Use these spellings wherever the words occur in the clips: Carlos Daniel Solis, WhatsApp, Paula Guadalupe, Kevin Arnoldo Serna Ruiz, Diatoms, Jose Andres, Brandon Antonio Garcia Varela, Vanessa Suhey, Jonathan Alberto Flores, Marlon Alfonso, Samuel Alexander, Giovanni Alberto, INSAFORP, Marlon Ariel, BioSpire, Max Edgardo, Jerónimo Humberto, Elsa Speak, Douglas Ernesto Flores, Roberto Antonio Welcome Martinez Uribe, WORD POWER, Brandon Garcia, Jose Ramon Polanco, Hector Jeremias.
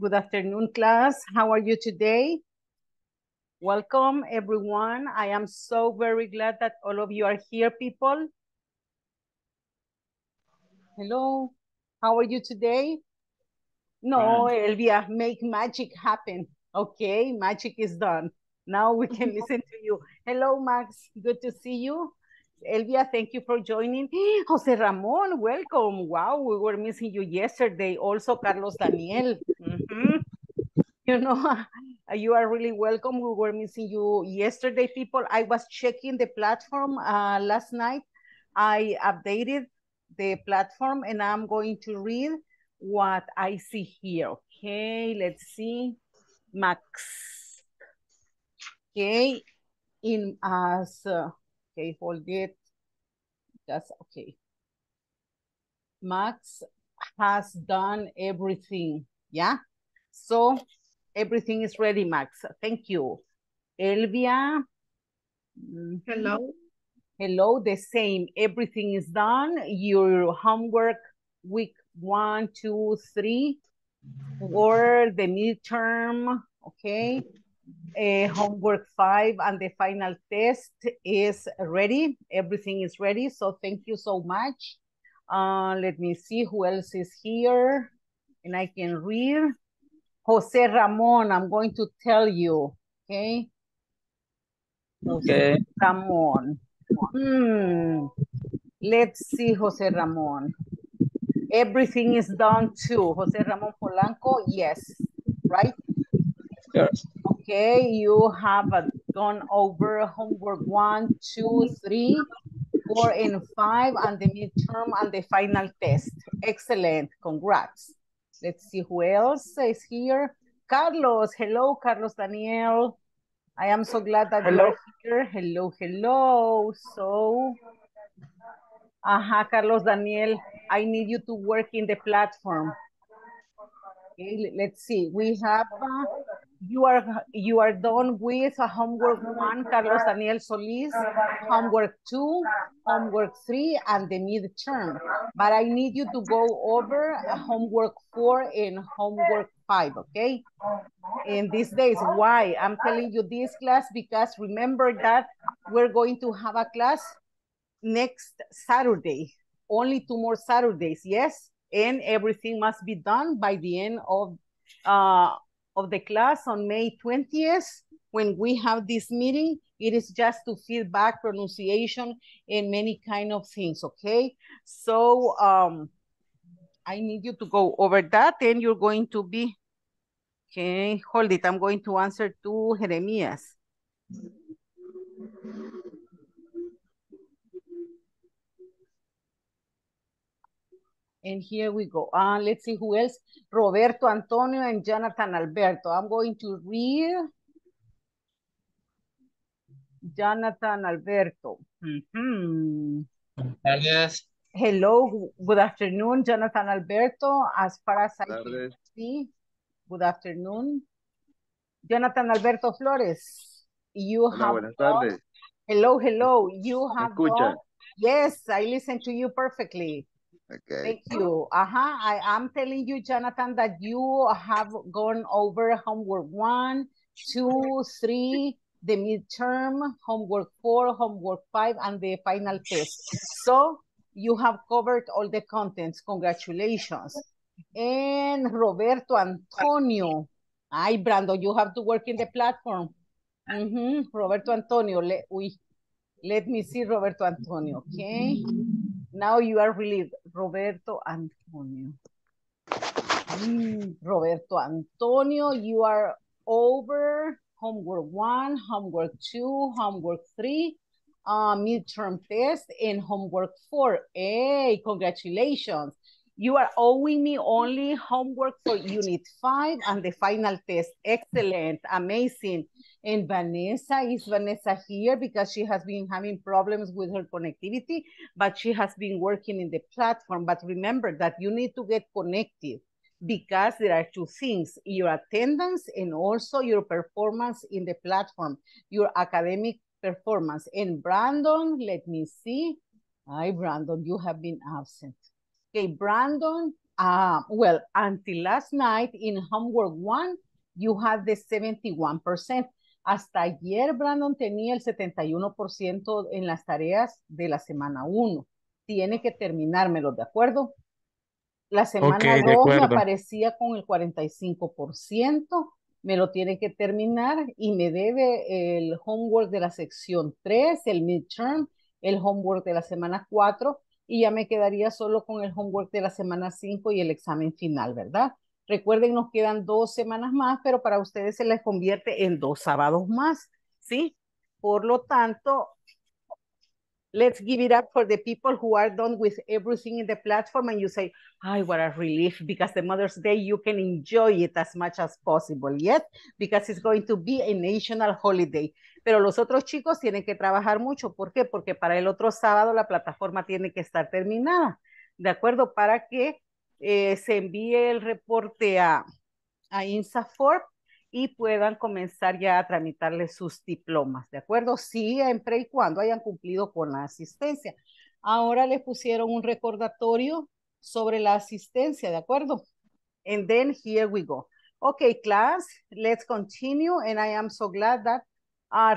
Good afternoon, class. How are you today? Welcome, everyone. I am so very glad that all of you are here, people. Hello. How are you today? No, Elvia, make magic happen. Okay, magic is done. Now we can listen to you. Hello, Max. Good to see you. Elvia, thank you for joining. Jose Ramon, welcome. Wow, we were missing you yesterday. Also, Carlos Daniel. You know, you are really welcome. We were missing you yesterday, people. I was checking the platform last night. I updated the platform, and I'm going to read what I see here. Okay, let's see. Max. Okay, okay, hold it. That's okay. Max has done everything. Yeah. So everything is ready, Max. Thank you. Elvia. Hello. Hello, the same. Everything is done. Your homework week 1, 2, 3 for the midterm. Okay. Homework 5 and the final test is ready. Everything is ready. So thank you so much. Let me see who else is here. And I can read. Jose Ramon, I'm going to tell you. Okay. Jose Ramon. Let's see, Jose Ramon. Everything is done too. Jose Ramon Polanco, yes. Right? Yes. Okay, you have gone over homework 1, 2, 3, 4, and 5, and the midterm and the final test. Excellent, congrats. Let's see who else is here. Carlos, hello, Carlos Daniel. I am so glad that you are here. Hello, hello. So, Carlos Daniel, I need you to work in the platform. Okay, let's see. We have... You are done with homework 1, Carlos Daniel Solis, homework 2, homework 3, and the midterm. But I need you to go over homework 4 and homework 5, okay? In these days, why? I'm telling you this class because remember that we're going to have a class next Saturday, only 2 more Saturdays, yes? And everything must be done by the end of the class on May 20th, when we have this meeting. It is just to feedback, pronunciation, and many kind of things, okay? So I need you to go over that, and you're going to be, okay, hold it. I'm going to answer to Jeremias. And here we go. Let's see who else. Roberto Antonio and Jonathan Alberto. I'm going to read Jonathan Alberto. Yes. Hello. Good afternoon, Jonathan Alberto. As far as I can see, good afternoon. Jonathan Alberto Flores. You have. Hello, hello. You have. Yes, I listen to you perfectly. Okay. Thank you. I am telling you, Jonathan, that you have gone over homework 1, 2, 3, the midterm, homework 4, homework 5, and the final test. So you have covered all the contents. Congratulations. And Roberto Antonio. Ay, Brandon, you have to work in the platform. Roberto Antonio. Let me see Roberto Antonio, okay? Now you are relieved. Roberto Antonio. Roberto Antonio, you are over homework 1, homework 2, homework 3, midterm test, and homework 4. Hey, congratulations. You are owing me only homework for unit 5 and the final test. Excellent, amazing. And Vanessa, is Vanessa here? Because she has been having problems with her connectivity, but she has been working in the platform. But remember that you need to get connected because there are 2 things, your attendance and also your performance in the platform, your academic performance. And Brandon, let me see. Hi, Brandon, you have been absent. Okay, Brandon, Well, until last night in homework one, you had the 71%. Hasta ayer, Brandon tenía el 71% en las tareas de la semana 1. Tiene que terminármelo, ¿de acuerdo? La semana 2 me aparecía con el 45%. Me lo tiene que terminar y me debe el homework de la sección 3, el midterm, el homework de la semana 4 y ya me quedaría solo con el homework de la semana 5 y el examen final, ¿verdad? Recuerden, nos quedan 2 semanas más, pero para ustedes se les convierte en 2 sábados más, ¿sí? Por lo tanto, let's give it up for the people who are done with everything in the platform and you say, "Ay, what a relief," because the Mother's Day, you can enjoy it as much as possible yet, because it's going to be a national holiday. Pero los otros chicos tienen que trabajar mucho. ¿Por qué? Porque para el otro sábado la plataforma tiene que estar terminada, ¿de acuerdo? Para que se envíe el reporte a INSAFORP y puedan comenzar ya a tramitarle sus diplomas, ¿de acuerdo? Siempre y cuando hayan cumplido con la asistencia. Ahora les pusieron un recordatorio sobre la asistencia, ¿de acuerdo? And then here we go. Okay, class, let's continue. And I am so glad that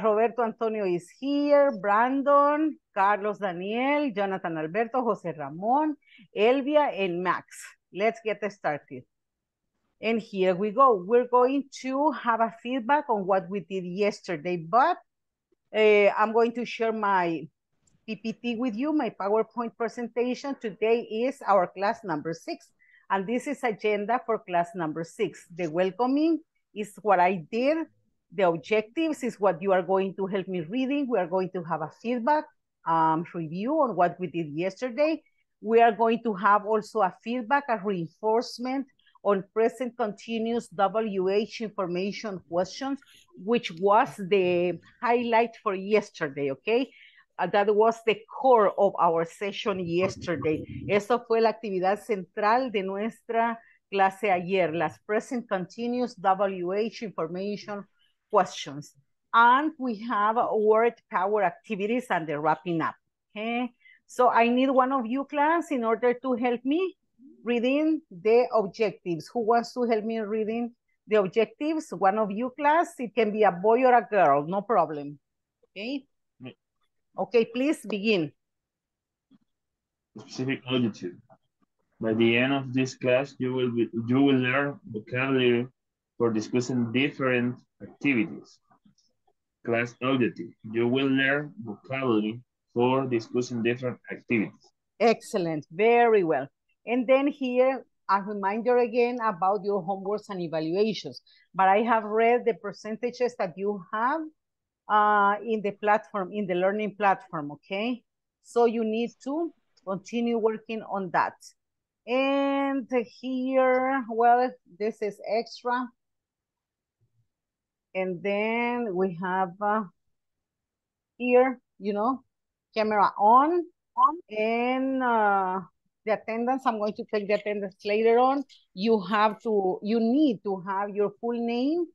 Roberto Antonio is here, Brandon, Carlos Daniel, Jonathan Alberto, Jose Ramon, Elvia, and Max. Let's get started. And here we go. We're going to have a feedback on what we did yesterday, but I'm going to share my PPT with you, my PowerPoint presentation. Today is our class number 6, and this is agenda for class number 6. The welcoming is what I did. The objectives is what you are going to help me reading. We are going to have a feedback review on what we did yesterday. We are going to have also a feedback, a reinforcement on present continuous WH information questions, which was the highlight for yesterday, okay? That was the core of our session yesterday. Eso fue la actividad central de nuestra clase ayer, las present continuous WH information questions. And we have word power activities and the wrapping up, okay? So I need one of you, class, in order to help me reading the objectives. Who wants to help me reading the objectives? One of you, class. It can be a boy or a girl, no problem. Okay. Okay, please begin. Specific objective. By the end of this class, you will learn vocabulary for discussing different activities. Class objective. You will learn vocabulary for discussing different activities. Excellent. Very well. And then here, a reminder again about your homeworks and evaluations. But I have read the percentages that you have in the platform, in the learning platform, okay? So you need to continue working on that. And here, well, this is extra. And then we have here, you know, camera on and... the attendance, I'm going to take the attendance later on. You need to have your full name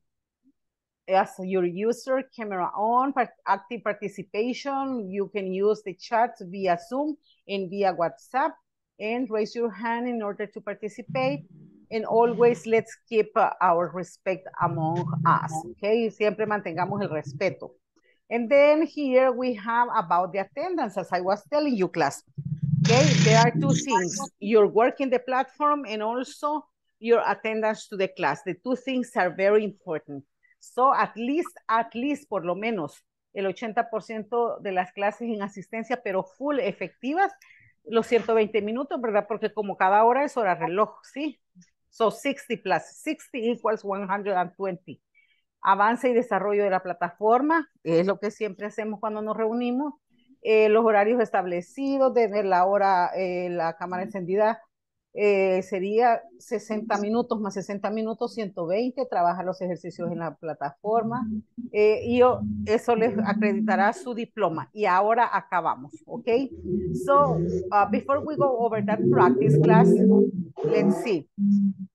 as your user, camera on, active participation. You can use the chat via Zoom and via WhatsApp and raise your hand in order to participate. And always let's keep our respect among us, okay? Siempre mantengamos el respeto. And then here we have about the attendance, as I was telling you, class. Okay, there are two things, your work in the platform and also your attendance to the class. The two things are very important. So at least, por lo menos, el 80% de las clases en asistencia, pero full efectivas, los 120 minutos, ¿verdad? Porque como cada hora es hora reloj, ¿sí? So 60 + 60 = 120. Avance y desarrollo de la plataforma, es lo que siempre hacemos cuando nos reunimos. Los horarios establecidos, desde la hora, la cámara encendida, sería 60 minutos más 60 minutos, 120, trabaja los ejercicios en la plataforma, y eso les acreditará su diploma. Y ahora acabamos, ¿ok? So, before we go over that practice class, let's see.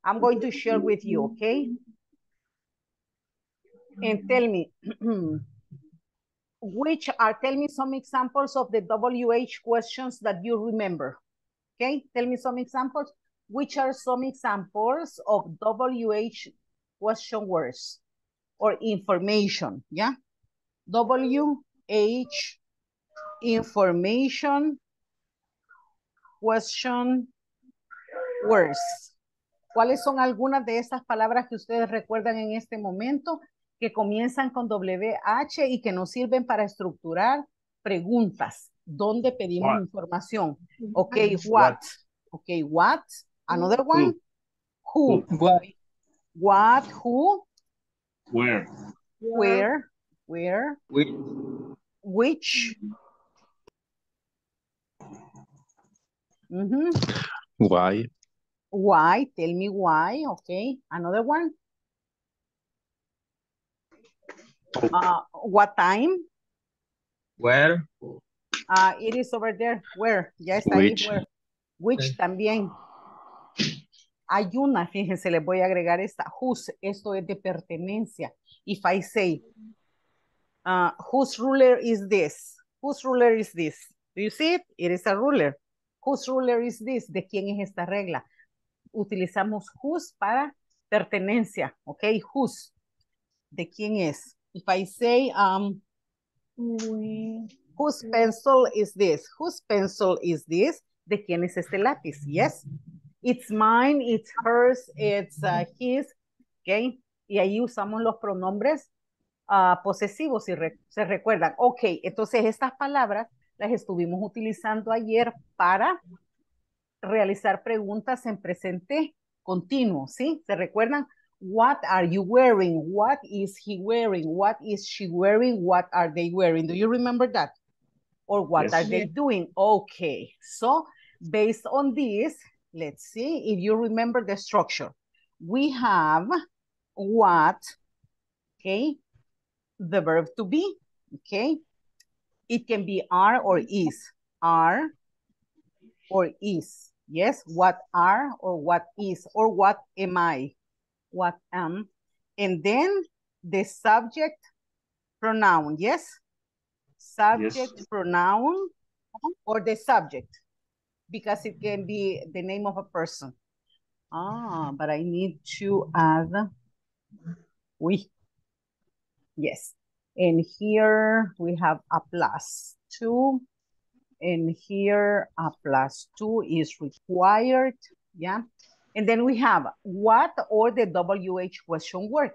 I'm going to share with you, okay? And tell me... tell me some examples of the WH questions that you remember. Okay, tell me some examples which are some examples of WH question words or information, yeah? WH information question words. ¿Cuáles son algunas de esas palabras que ustedes recuerdan en este momento que comienzan con WH y que nos sirven para estructurar preguntas? ¿Dónde pedimos what? Información? Ok, what? Ok, what? Another one? Who? What? Who? Where? Where? Where? Which? Mm-hmm. Why? Why? Tell me why. Okay. Another one. What time? Where? It is over there. Where? Yes, which. Where. Which también. Hay una, fíjense, les voy a agregar esta. Whose, esto es de pertenencia. If I say, whose ruler is this? Whose ruler is this? Do you see it? It is a ruler. Whose ruler is this? ¿De quién es esta regla? Utilizamos whose para pertenencia, ¿ok? Whose, ¿de quién es? If I say, whose pencil is this? Whose pencil is this? ¿De quién es este lápiz? Yes. It's mine, it's hers, it's his, ¿ok? Y ahí usamos los pronombres posesivos, si se recuerdan. Ok, entonces estas palabras las estuvimos utilizando ayer para realizar preguntas en presente continuo, ¿sí? ¿Se recuerdan? What are you wearing? What is he wearing? What is she wearing? What are they wearing? Do you remember that? Or what yes. are they doing? Okay, so based on this, let's see if you remember the structure. We have what, okay, the verb to be, okay? It can be are or is. Are or is. Yes, what are or what is or what am I? What am. And then the subject pronoun. Yes? Subject yes. pronoun or the subject. Because it can be the name of a person. Ah, but I need to add we. Yes. And here we have a +2. And here a +2 is required. Yeah. And then we have what or the WH question word.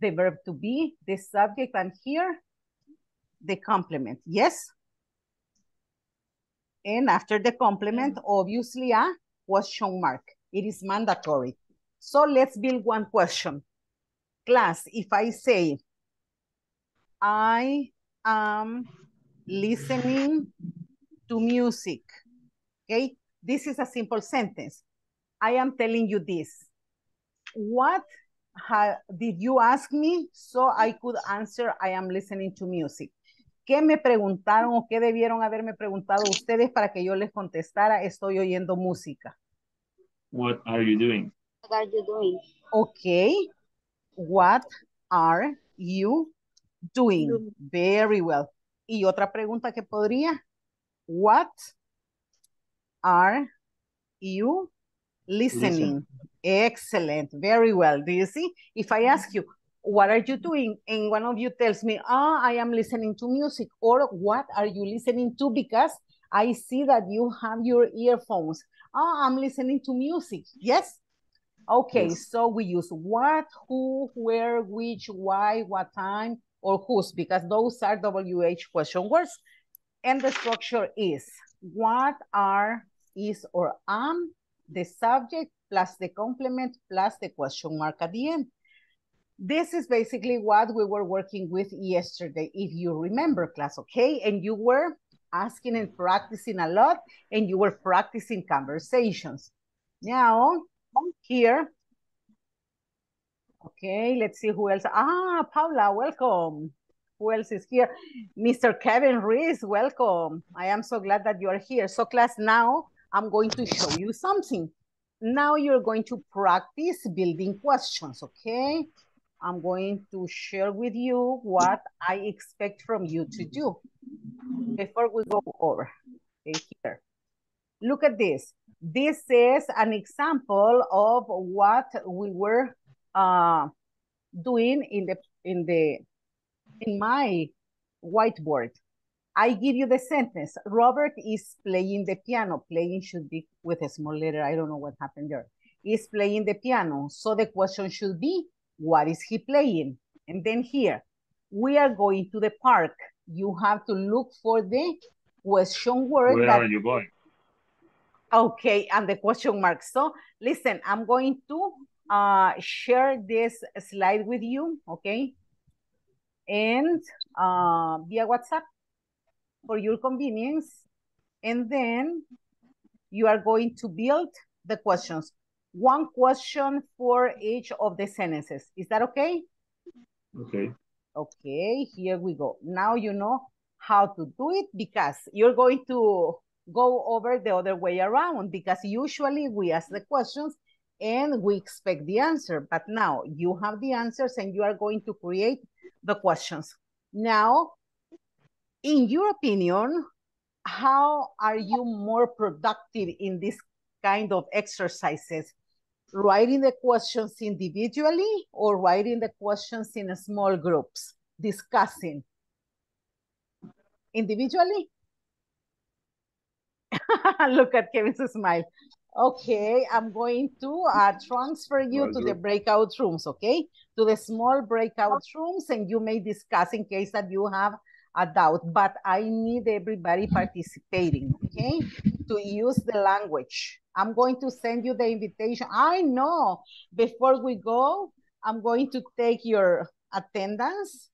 The verb to be, the subject, and here the complement. Yes. And after the complement, obviously a question mark. It is mandatory. So let's build one question. Class, if I say, I am listening to music. Okay, this is a simple sentence. I am telling you this. What did you ask me? So I could answer, I am listening to music. ¿Qué me preguntaron o qué debieron haberme preguntado ustedes para que yo les contestara, estoy oyendo música? What are you doing? What are you doing? Okay. What are you doing? Very well. Y otra pregunta que podría. What are you listening? Excellent. Very well. Do you see? If I ask you, what are you doing? And one of you tells me, oh, I am listening to music. Or what are you listening to? Because I see that you have your earphones. Oh, I'm listening to music. Yes. Okay. Yes. So we use what, who, where, which, why, what time, or whose, because those are WH question words. And the structure is what, are, is, or am, the subject plus the complement plus the question mark at the end. This is basically what we were working with yesterday, if you remember, class, okay? And you were asking and practicing a lot, and you were practicing conversations. Now, here, okay, let's see who else. Ah, Paula, welcome. Who else is here? Mr. Kevin Reese, welcome. I am so glad that you are here. So class, now I'm going to show you something. Now you're going to practice building questions, okay? I'm going to share with you what I expect from you to do before we go over. Okay, here. Look at this. This is an example of what we were doing in my whiteboard. I give you the sentence. Robert is playing the piano. Playing should be with a small letter. I don't know what happened there. Is playing the piano. So the question should be, what is he playing? And then here, we are going to the park. You have to look for the question word. Where are you going? Okay, and the question mark. So listen, I'm going to share this slide with you, okay? And via WhatsApp for your convenience. And then you are going to build the questions. One question for each of the sentences. Is that okay? Okay. Okay, here we go. Now you know how to do it because you're going to go over the other way around, because usually we ask the questions and we expect the answer, but now you have the answers and you are going to create the questions. Now, in your opinion, how are you more productive in this kind of exercises? Writing the questions individually or writing the questions in small groups, discussing? Individually? Look at Kevin's smile. Okay, I'm going to transfer you to the breakout rooms, okay? To the small breakout rooms, and you may discuss in case that you have a doubt, but I need everybody participating, okay? To use the language. I'm going to send you the invitation. I know, before we go, I'm going to take your attendance,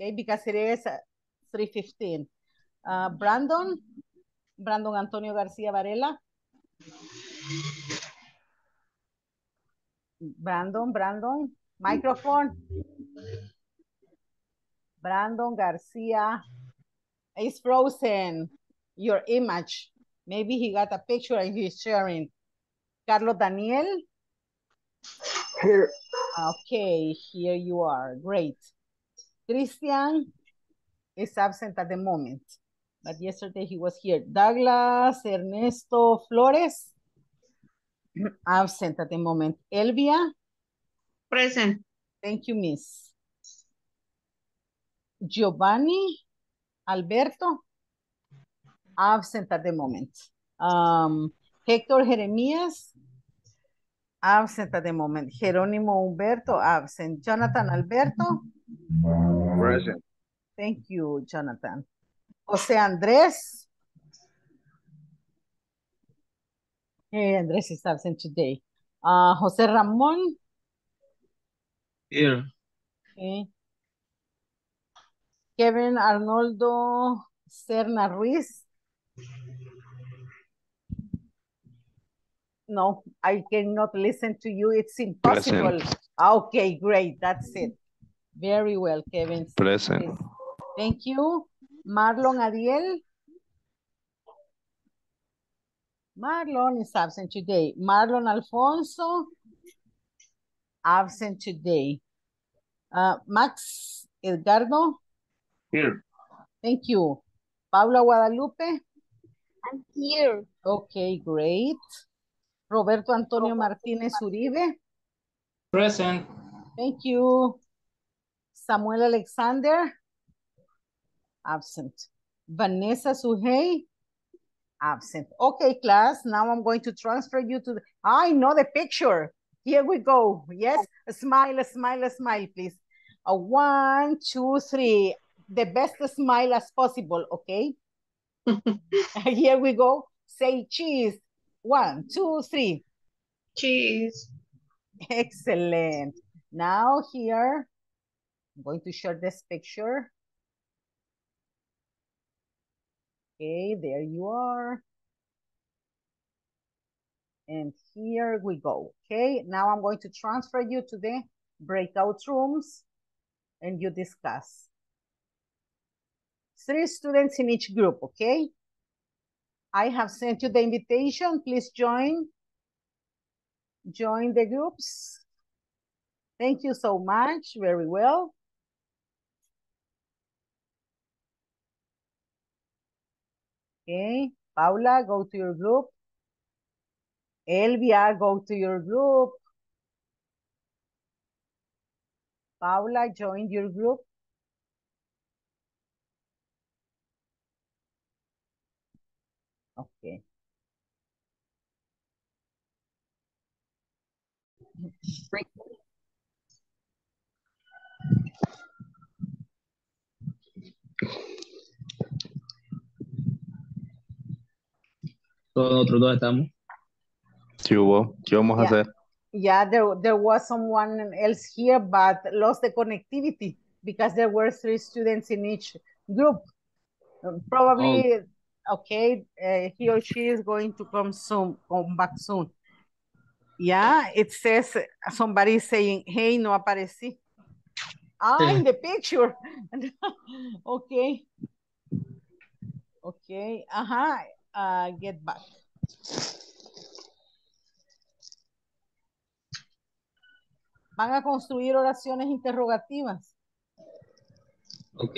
okay? Because it is 3:15. Brandon Antonio Garcia Varela. Brandon, microphone. Brandon Garcia is frozen. Your image. Maybe he got a picture and he's sharing. Carlos Daniel. Here. Okay, here you are. Great. Christian is absent at the moment, but yesterday he was here. Douglas Ernesto Flores, absent at the moment. Elvia? Present. Thank you, miss. Giovanni Alberto? Absent at the moment. Hector Jeremias? Absent at the moment. Jerónimo Humberto? Absent. Jonathan Alberto? Present. Thank you, Jonathan. Jose Andres. Hey, Andres is absent today. Jose Ramon. Here. Okay. Kevin Arnoldo Serna Ruiz. No, I cannot listen to you. It's impossible. Present. Okay, great. That's it. Very well, Kevin. Present. Yes. Thank you. Marlon Ariel. Marlon is absent today. Marlon Alfonso. Absent today. Max Edgardo. Here. Thank you. Paula Guadalupe. I'm here. Okay, great. Roberto Antonio Martinez Uribe. Present. Thank you. Samuel Alexander. Absent. Vanessa Suhey, absent. Okay, class, now I'm going to transfer you to, I know the picture. Here we go. Yes, a smile, a smile, a smile, please. A 1, 2, 3. The best smile as possible, okay? Here we go. Say cheese. 1, 2, 3. Cheese. Excellent. Now here, I'm going to share this picture. Okay, there you are. And here we go. Okay, now I'm going to transfer you to the breakout rooms and you discuss. 3 students in each group, okay? I have sent you the invitation. Please join. Join the groups. Thank you so much. Very well. Okay, Paula, go to your group. Elvia, go to your group. Paula, join your group. Okay. Great. Todos nosotros dos estamos. Sí, Hugo. ¿Qué vamos a hacer? Yeah, there was someone else here, but lost the connectivity because there were 3 students in each group. Probably, okay, he or she is going to come soon, come back soon. Yeah, it says somebody saying, hey, no aparecí. I'm in the picture. Okay. Okay, get back. Van a construir oraciones interrogativas. Ok.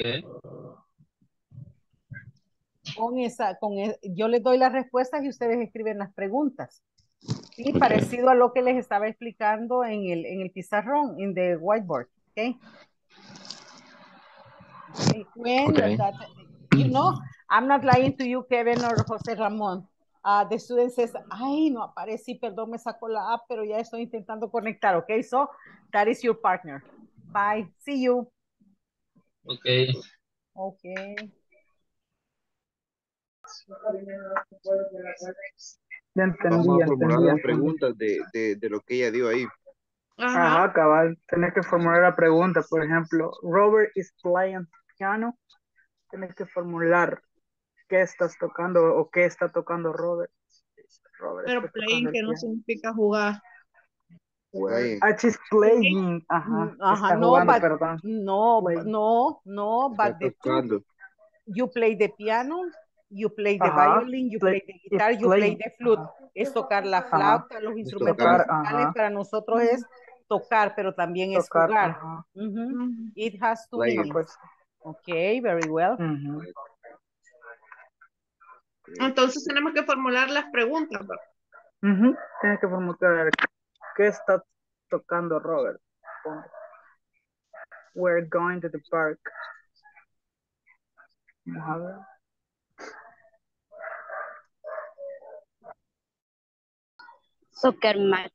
Yo les doy las respuestas y ustedes escriben las preguntas. Sí, okay. Parecido a lo que les estaba explicando en el pizarrón, en the whiteboard. Okay. That, you know, I'm not lying to you, Kevin or Jose Ramon. The student says, ay, no aparecí, perdón, me sacó la app, pero ya estoy intentando conectar, okay? So, that is your partner. Bye, see you. Okay. Okay. Ya entendí, vamos a formular las preguntas de lo que ella dio ahí. Ajá, cabal, tenés que formular la pregunta, por ejemplo, Robert is playing piano. Tienes que formular qué estás tocando o qué está tocando Robert pero playing que no significa jugar. She's playing. Ajá, no, jugando, perdón. No, but the two, you play the piano, you play the violin, you play the guitar, you play the flute. Es tocar la flauta, los instrumentos musicales para nosotros es tocar, pero también es jugar. It has to be. Okay, very well. Entonces tenemos que formular las preguntas. Tienes que formular qué está tocando Robert. We're going to the park. Vamos a ver. Soccer match.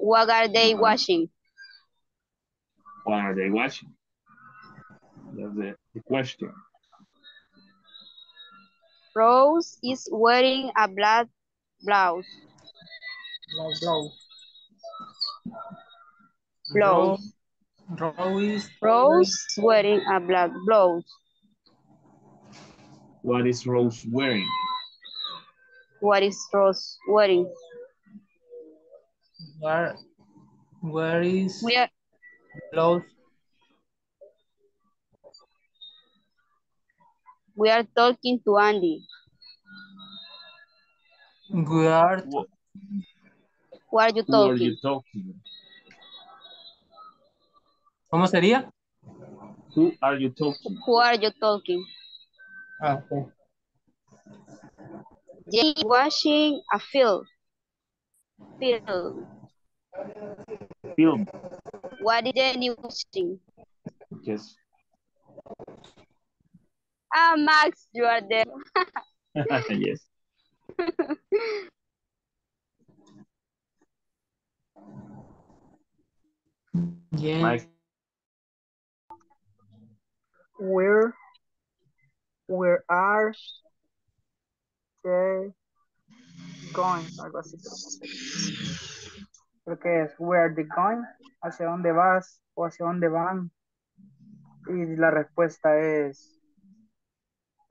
What are they watching? What are they watching? That's the question. Rose is wearing a black blouse. Rose wearing a black blouse. What is Rose wearing? Where is blouse? We are talking to Andy. Who are you talking? ¿Cómo sería? Who are you talking? Ah, okay. Jane is watching a film. What is Jenny watching? Yes. Ah, Max, you are there. Yes. Yeah. Where are they going? Algo así. Creo que es where they going, hacia dónde vas o hacia dónde van. Y la respuesta es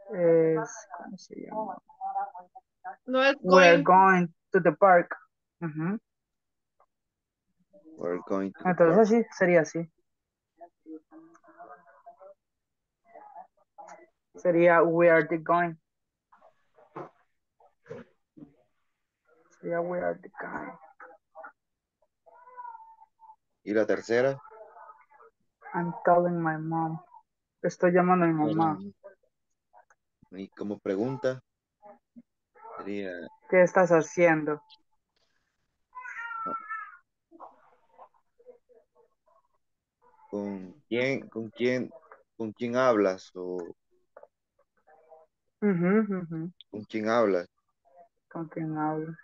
¿cómo se llama? No es going. We're going to the park. We're going to entonces sí, sería así. Sería where are they going. Sería where are they going. ¿Y la tercera? I'm calling my mom. Estoy llamando a mi mamá. Y como pregunta, sería ¿Qué estás haciendo? ¿Con quién hablas? O... ¿Con quién hablas? ¿Con quién hablas?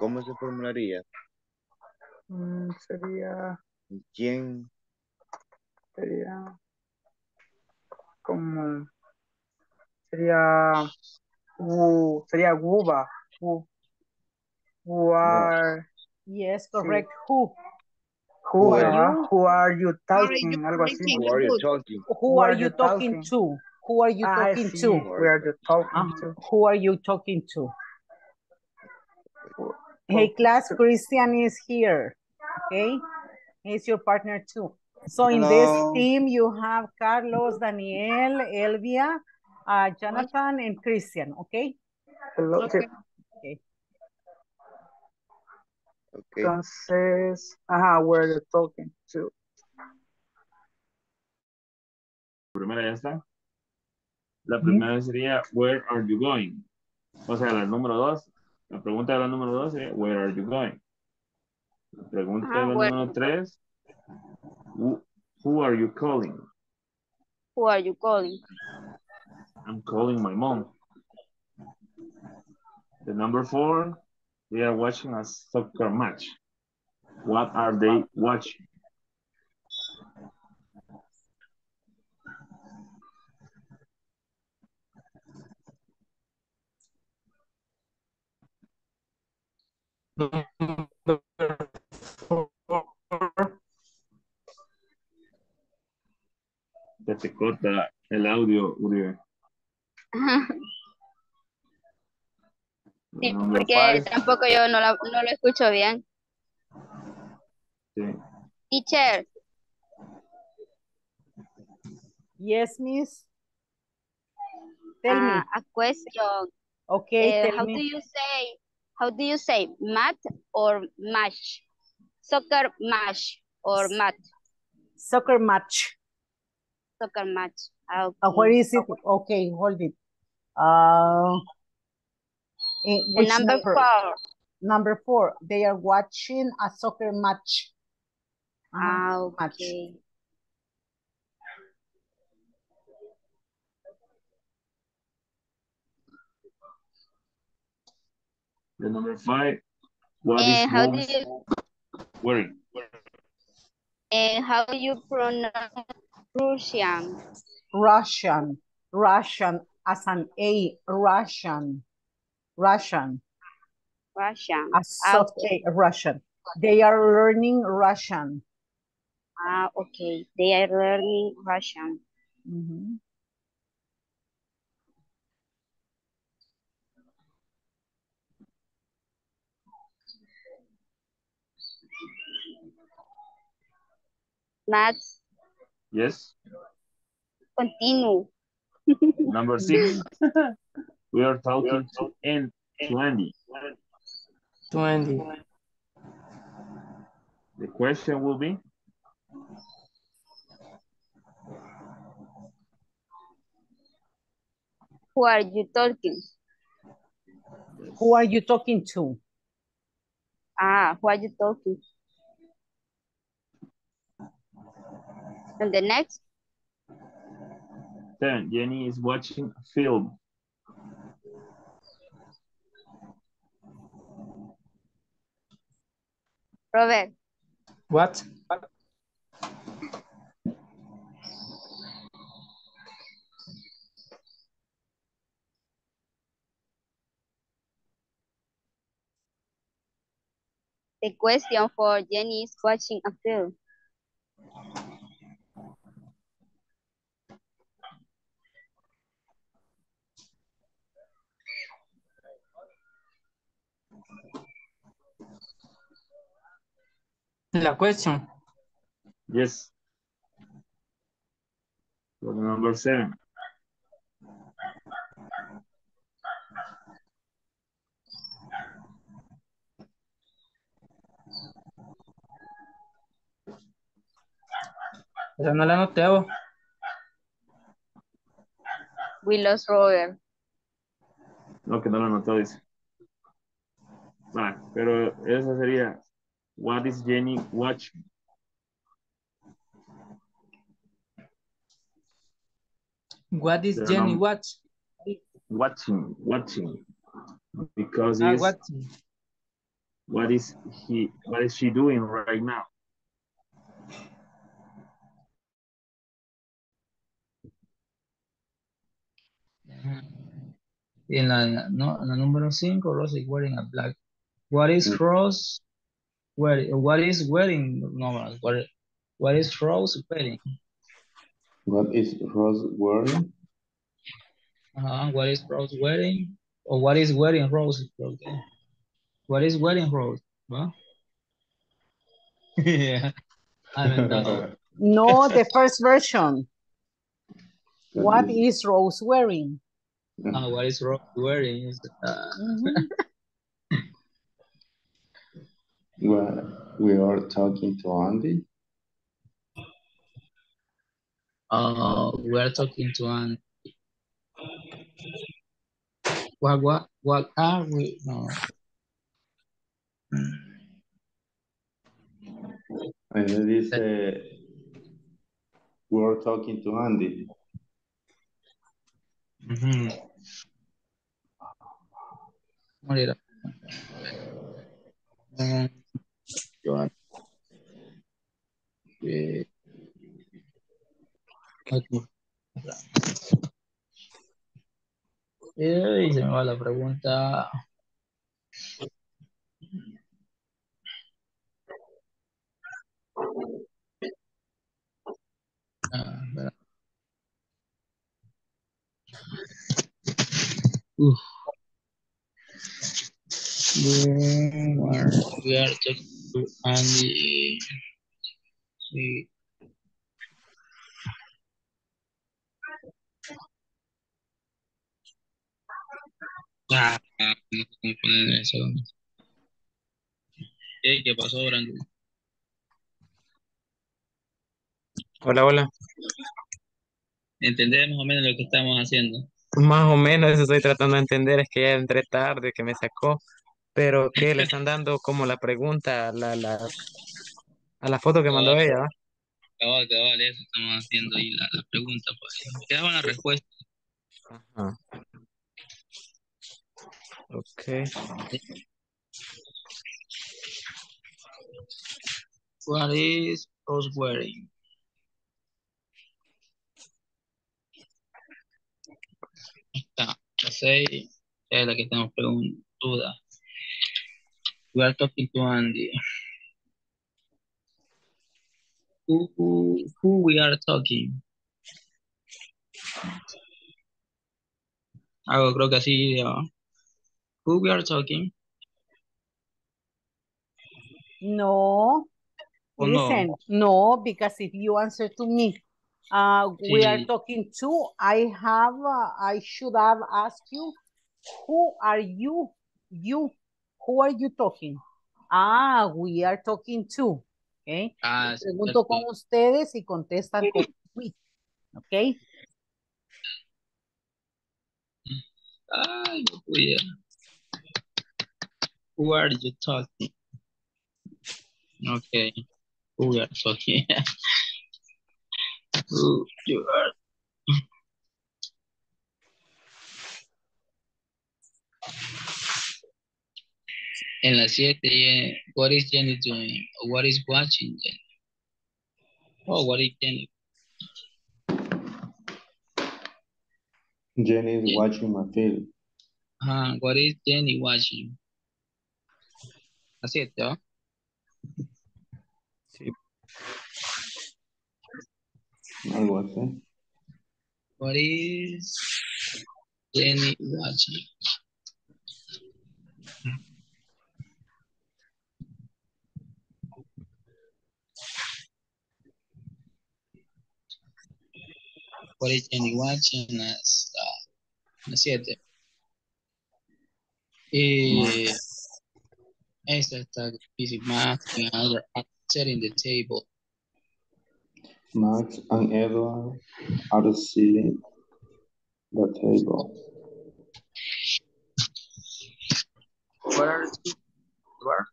¿Cómo se formularía? Sería... ¿Quién? Sería... como... Sería... sería Guba. Who are... Yes, correct. Sí. Who are you? Who are you talking? Algo así. Who are you talking to? Who are you talking to? Who are you talking to? Who are you talking to? Hey class, Christian is here. Okay, he's your partner too. So in this team you have Carlos, Daniel, Elvia, Jonathan, and Christian. Okay. Hello. Okay. Okay. Entonces, where you're talking to. Primera ya está. La primera sería, where are you going? O sea, la número dos, la pregunta de la número dos sería, where are you going? La pregunta de la número tres, who are you calling? Who are you calling? I'm calling my mom. The number four, they are watching a soccer match. What are they watching? Ya te corta el audio, Uribe. Sí, porque tampoco yo no lo escucho bien. Sí. Teacher. Yes, miss. Tell me. A question. Okay, tell me. How do you say math or match? Soccer match or math? Soccer match. Soccer match. Okay. Where is it? Okay, hold it. Number four. Number four. They are watching a soccer match. Okay. Match. The number five. What is how do you pronounce Russian? Russian as an A. Russian. A soft A. Russian. They are learning Russian. Okay. They are learning Russian. Max. Yes. Continue. Number six. We are talking to N20. The question will be? Who are you talking? Who are you talking to? Who are you talking to? And the next? Then Jenny is watching a film. Robert. What? The question for Jenny is watching a film. The question. Yes. For number seven. Esa no la noteo. We lost Robert. No, que no la notó, dice. back. Pero esa sería, what is Jenny watching? What is Jenny watching? Watching. Because it's, watching. What is she doing right now? In the number 5, Rose is wearing a black. What is Rose wearing? What is wearing? No, what is Rose wearing? What is Rose wearing? What is Rose wearing? Or what is wearing Rose? What is wearing Rose? Huh? Yeah, I mean that. No, the first version. What is Rose wearing? What is Rose wearing? Well, we are talking to Andy. We are talking to Andy. What are we? No. And this, we are talking to Andy. Mm-hmm. Y se me va la pregunta. We are talking to Andy. ¿Qué pasó, Brandon? Hola, hola. ¿Entendés más o menos lo que estamos haciendo? Más o menos, eso estoy tratando de entender, es que ya entré tarde, que me sacó, pero que le están dando como la pregunta a la foto que mandó ella, ¿va? Cabal, eso estamos haciendo, y la pregunta, pues, quedaba la respuesta. Ajá. Ok. What is Rose wearing? Say es la que tenemos duda. We are talking to Andy. Who we are talking? Creo que así, ¿no? Who we are talking? No. Listen, no, because if you answer to me, we are talking to, I should have asked you, who are you? Who are you talking? We are talking to, okay? Pregunto con ustedes y contestan con we, okay? Who are you talking? Okay, who are talking? Who you are. En la 7, what is Jenny doing? What is watching Jenny? Oh, what is Jenny? Jenny is watching my film. What is Jenny watching? La 7, ¿eh? Sí. Algo así. What is Jenny watching? What is Jenny watching? La 7. Esta está difícil. Max and Edward are setting the table. Max and Edward are setting the table. What are Edward.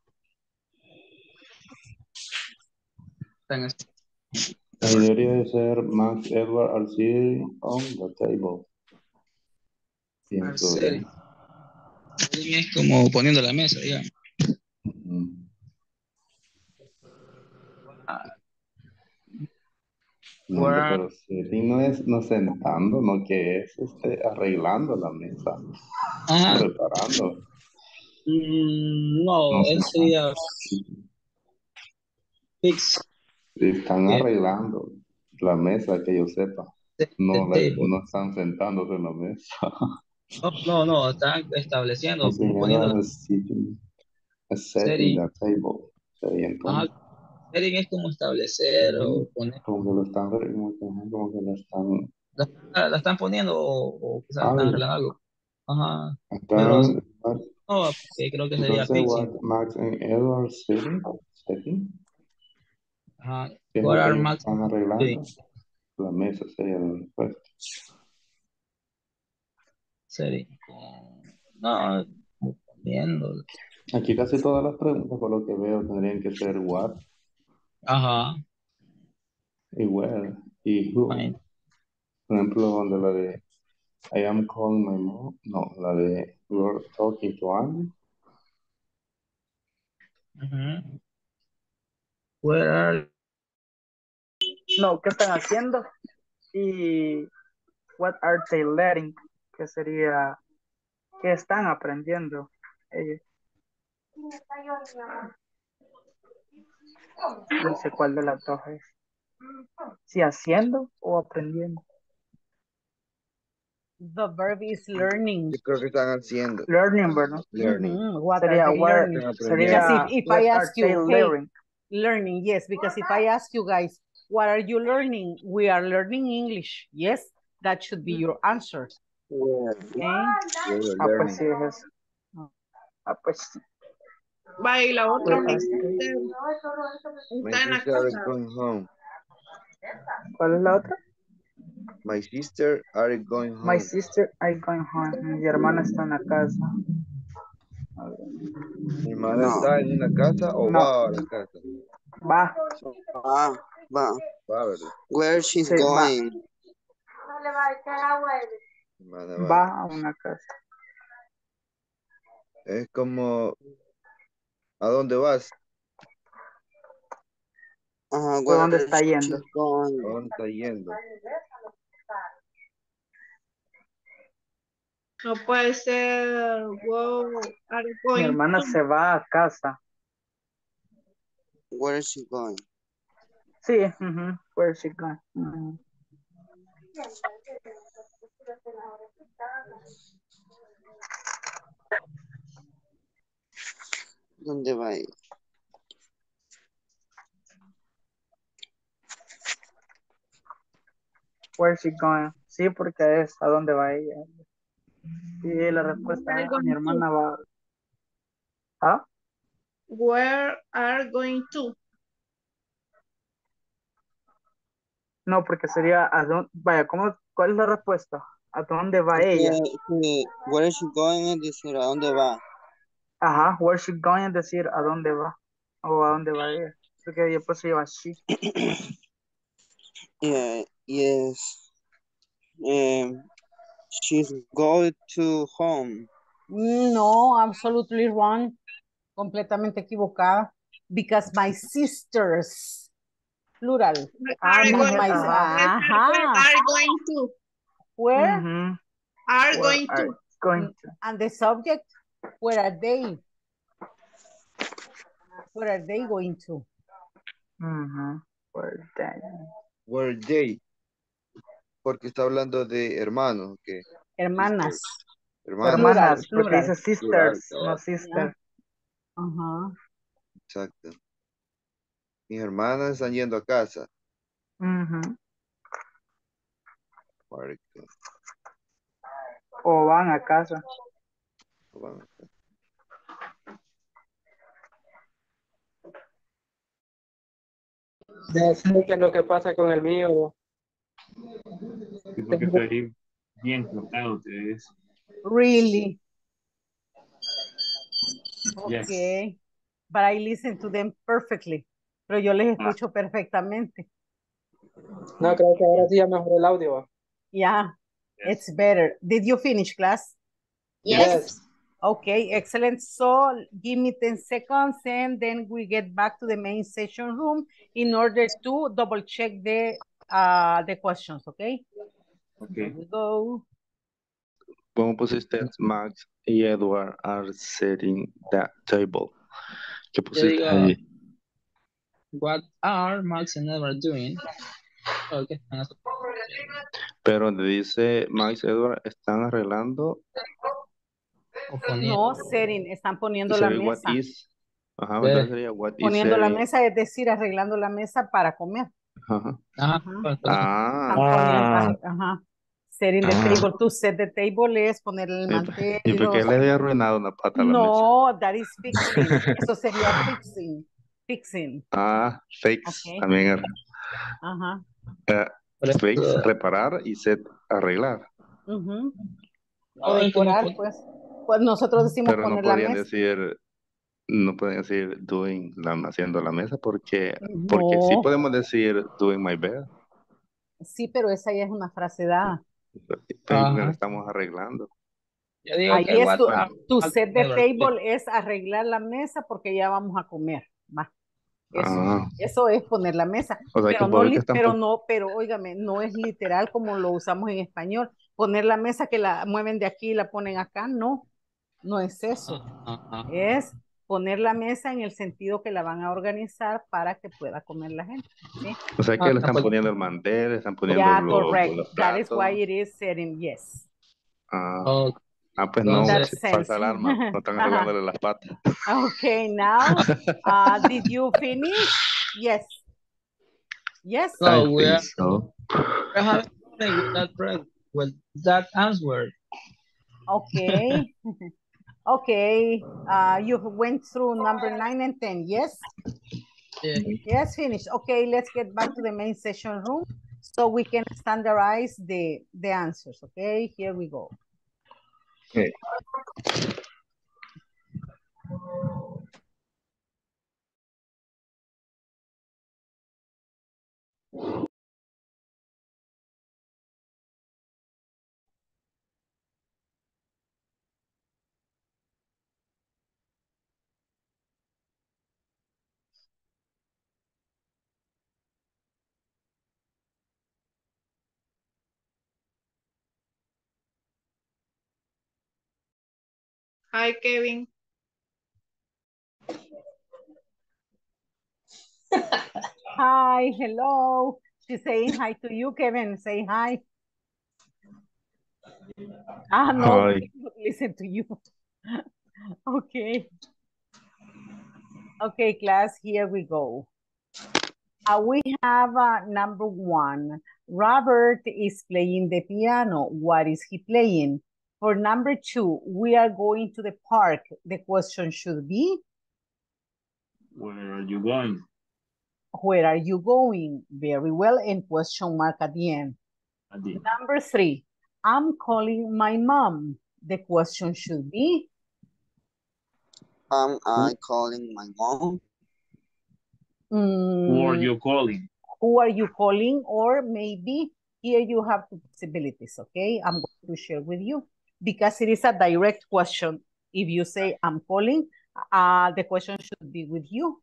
Debería ser Max Edward are sitting on the table. Es como poniendo la mesa, digamos. No, pero si no es no sentando, no que es arreglando la mesa. Ajá. Preparando. No, él sería fix. Están arreglando la mesa, que yo sepa. No están sentándose en la mesa. No, están estableciendo. Poniendo a setting the table. Setting es como establecer o poner. Como que lo están. La están poniendo o quizás están arreglando algo. Ajá. Pero, no, creo que sería fixing. Max and Edward setting. Ajá. What are Max? Están arreglando. La mesa sería la respuesta. Sería. No, viendo. Aquí casi todas las preguntas, por lo que veo, tendrían que ser what. Ajá. Y where. Y who. Fine. Por ejemplo, donde la de I am calling my mom. No, la de you're talking to Andy. Uh-huh. Where are. No, ¿qué están haciendo? Y what are they learning? Que sería, ¿qué están aprendiendo ellos? No sé cuál de las dos es. ¿Si haciendo o aprendiendo? The verb is learning. Yo creo que están haciendo. Learning, ¿verdad? Learning. What sería are they learning? Sería, if I ask you, learning? Hey, learning, yes, because if I ask you guys, what are you learning? We are learning English. Yes, that should be your answer. La otra está en la casa. ¿Cuál es la otra? My sister are going home. My sister are going home. Mi hermana está en la casa. ¿Mi hermana está en la casa o va a la casa? Va. Where she's going. Va a una casa. Es como, ¿a dónde vas? Ajá, ¿dónde está yendo? ¿Dónde está yendo? No puede ser. Mi hermana se va a casa. Where is she going? Sí, where is she going? ¿Dónde va a ir? Where is she going? Sí, porque es a dónde va ella. Y la respuesta es mi hermana va. ¿Ah? Where are going to? No, porque sería a dónde, vaya, ¿cuál es la respuesta? ¿A dónde va ella? Where is she going es decir, ¿a dónde va? Ajá, where is she going es decir, ¿a dónde va? O ¿a dónde va ella? Porque después se lleva she. Yes. She's going to home. No, absolutely wrong. Completamente equivocada. Because my sisters... Plural. Are going to. Where? Are going to. And the subject, where are they? Where are they going to? Where are they? Porque está hablando de hermanos. Okay. Hermanas. Plural. Porque dice sisters, no sister. Exacto. Mis hermanas están yendo a casa. O van a casa. Sé que es lo que pasa con el mío. Porque estaría bien cortado de eso. Really? Yes. Okay. but I listen to them perfectly. Pero yo les escucho perfectamente. No, creo que ahora sí ya mejoró el audio. Yeah, yes. It's better. Did you finish class? Yes. Okay, excellent. So give me 10 seconds and then we get back to the main session room in order to double check the questions, okay? Okay. Here we go. Both persistence, Max and Edward are setting that table. What are Max and Edward doing? Okay. Pero donde dice Max y Edward están arreglando. No, setting, están poniendo la mesa. What is, sería what poniendo is la mesa, es decir, arreglando la mesa para comer. Setting the table, to set the table es poner el mantel. ¿Y por qué le había arruinado una pata a la mesa? No, that is fixing. Eso sería fixing. Fixing. Ah, fix. Okay. También. Ajá. Fix, reparar y set, arreglar. O decorar, pues. Pues nosotros decimos pero poner no podían la mesa. Decir, no pueden decir doing, haciendo la mesa, porque, no. Porque sí podemos decir doing my bed. Sí, pero esa ya es una frase dada. La estamos arreglando. Yo digo ahí que es tu set de table es arreglar la mesa porque ya vamos a comer. Más. Eso, eso es poner la mesa. O sea, pero, no, pero óigame, no es literal como lo usamos en español. Poner la mesa que la mueven de aquí y la ponen acá, no. No es eso. Es poner la mesa en el sentido que la van a organizar para que pueda comer la gente. ¿Sí? O sea que le están poniendo el mantel, le están poniendo los platos. That is why it is setting, yes. Pues no, falta alarma, no están arreglándole las patas. Okay, now, did you finish? Yes. Yes? No, we are that bread. Well, that answer. Okay. Okay. You went through number 9 and 10, yes? Yeah. Yes, finished. Okay, let's get back to the main session room so we can standardize the answers, okay? Here we go. Okay. Hi, Kevin. Hi, hello. She's saying hi to you, Kevin. Say hi. Ah, no, hi. Listen to you. Okay. Okay, class, here we go. We have number 1. Robert is playing the piano. What is he playing? For number 2, we are going to the park. The question should be? Where are you going? Where are you going? Very well, and question mark at the end. Number 3, I'm calling my mom. The question should be? Am I calling my mom? Who are you calling? Who are you calling? Or maybe here you have two possibilities, okay? I'm going to share with you. Because it is a direct question. If you say, I'm calling, the question should be with you.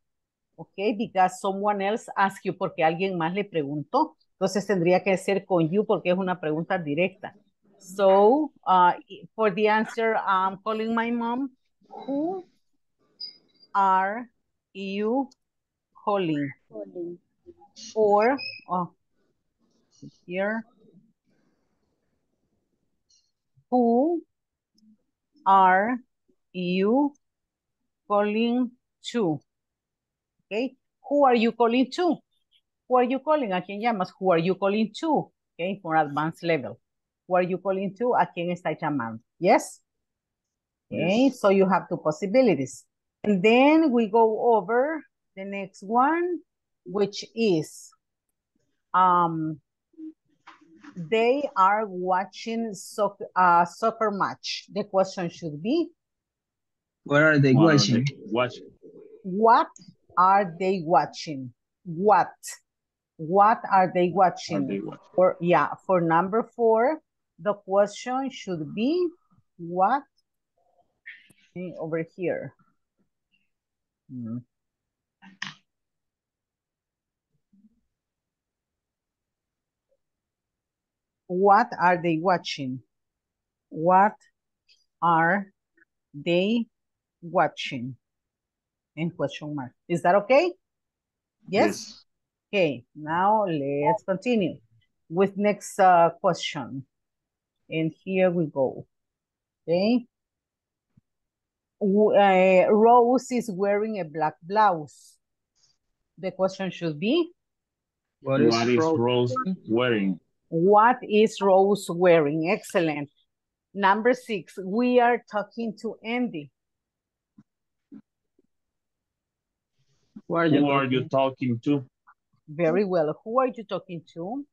Okay, because someone else asked you, porque alguien más le preguntó. Entonces tendría que ser con you porque es una pregunta directa. So, for the answer, I'm calling my mom. Who are you calling? Or, here. Who are you calling to? Okay. Who are you calling to? Who are you calling? ¿A quién llamas? Who are you calling to? Okay. For advanced level. Who are you calling to? ¿A quién está llamando? Yes? Okay. Yes. So you have two possibilities. And then we go over the next one, which is... they are watching soccer match. The question should be? What are they watching? what are they watching? What are they watching? Are they watching? Or, yeah, for number 4, the question should be what? Over here. Hmm. What are they watching? What are they watching? And question mark. Is that okay? Yes? Yes. Okay, now let's continue with next question. And here we go. Okay. Rose is wearing a black blouse. The question should be? What is Rose wearing? What is Rose wearing? Excellent. Number 6, we are talking to Andy. Who are you talking to? Very well. Who are you talking to?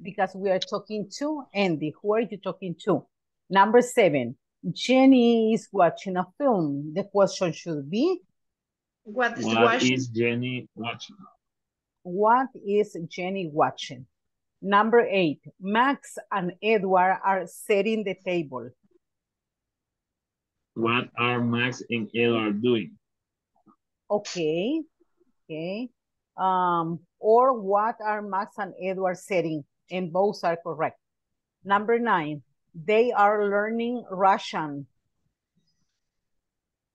Because we are talking to Andy. Who are you talking to? Number 7, Jenny is watching a film. The question should be? What is Jenny watching? What is Jenny watching? Number 8, Max and Edward are setting the table. What are Max and Edward doing? Okay, okay. Or what are Max and Edward setting? And both are correct. Number 9, they are learning Russian.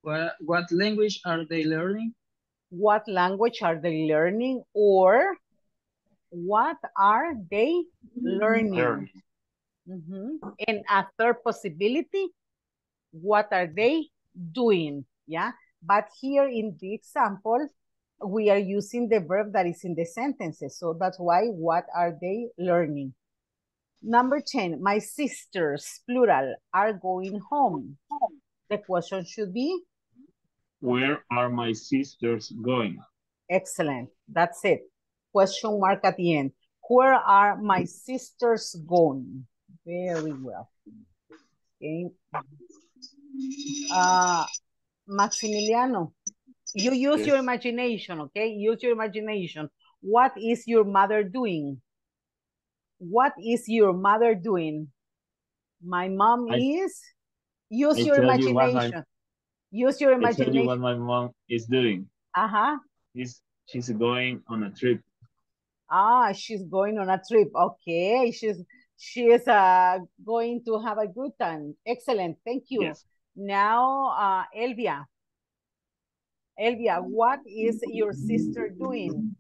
What language are they learning? What language are they learning? Or... what are they learning? And a third possibility, what are they doing? Yeah, but here in the example, we are using the verb that is in the sentences. So that's why, what are they learning? Number 10, my sisters, plural, are going home. The question should be? Where are my sisters going? Excellent, that's it. Question mark at the end. Where are my sisters going? Very well. Okay. Maximiliano, you use your imagination, okay? Use your imagination. What is your mother doing? What is your mother doing? My mom is... Use your imagination. Use your imagination. I tell you what my mom is doing. Uh-huh. She's going on a trip. Ah, she's going on a trip. Okay, she is going to have a good time. Excellent, thank you. Yes. Now, Elvia. Elvia, what is your sister doing?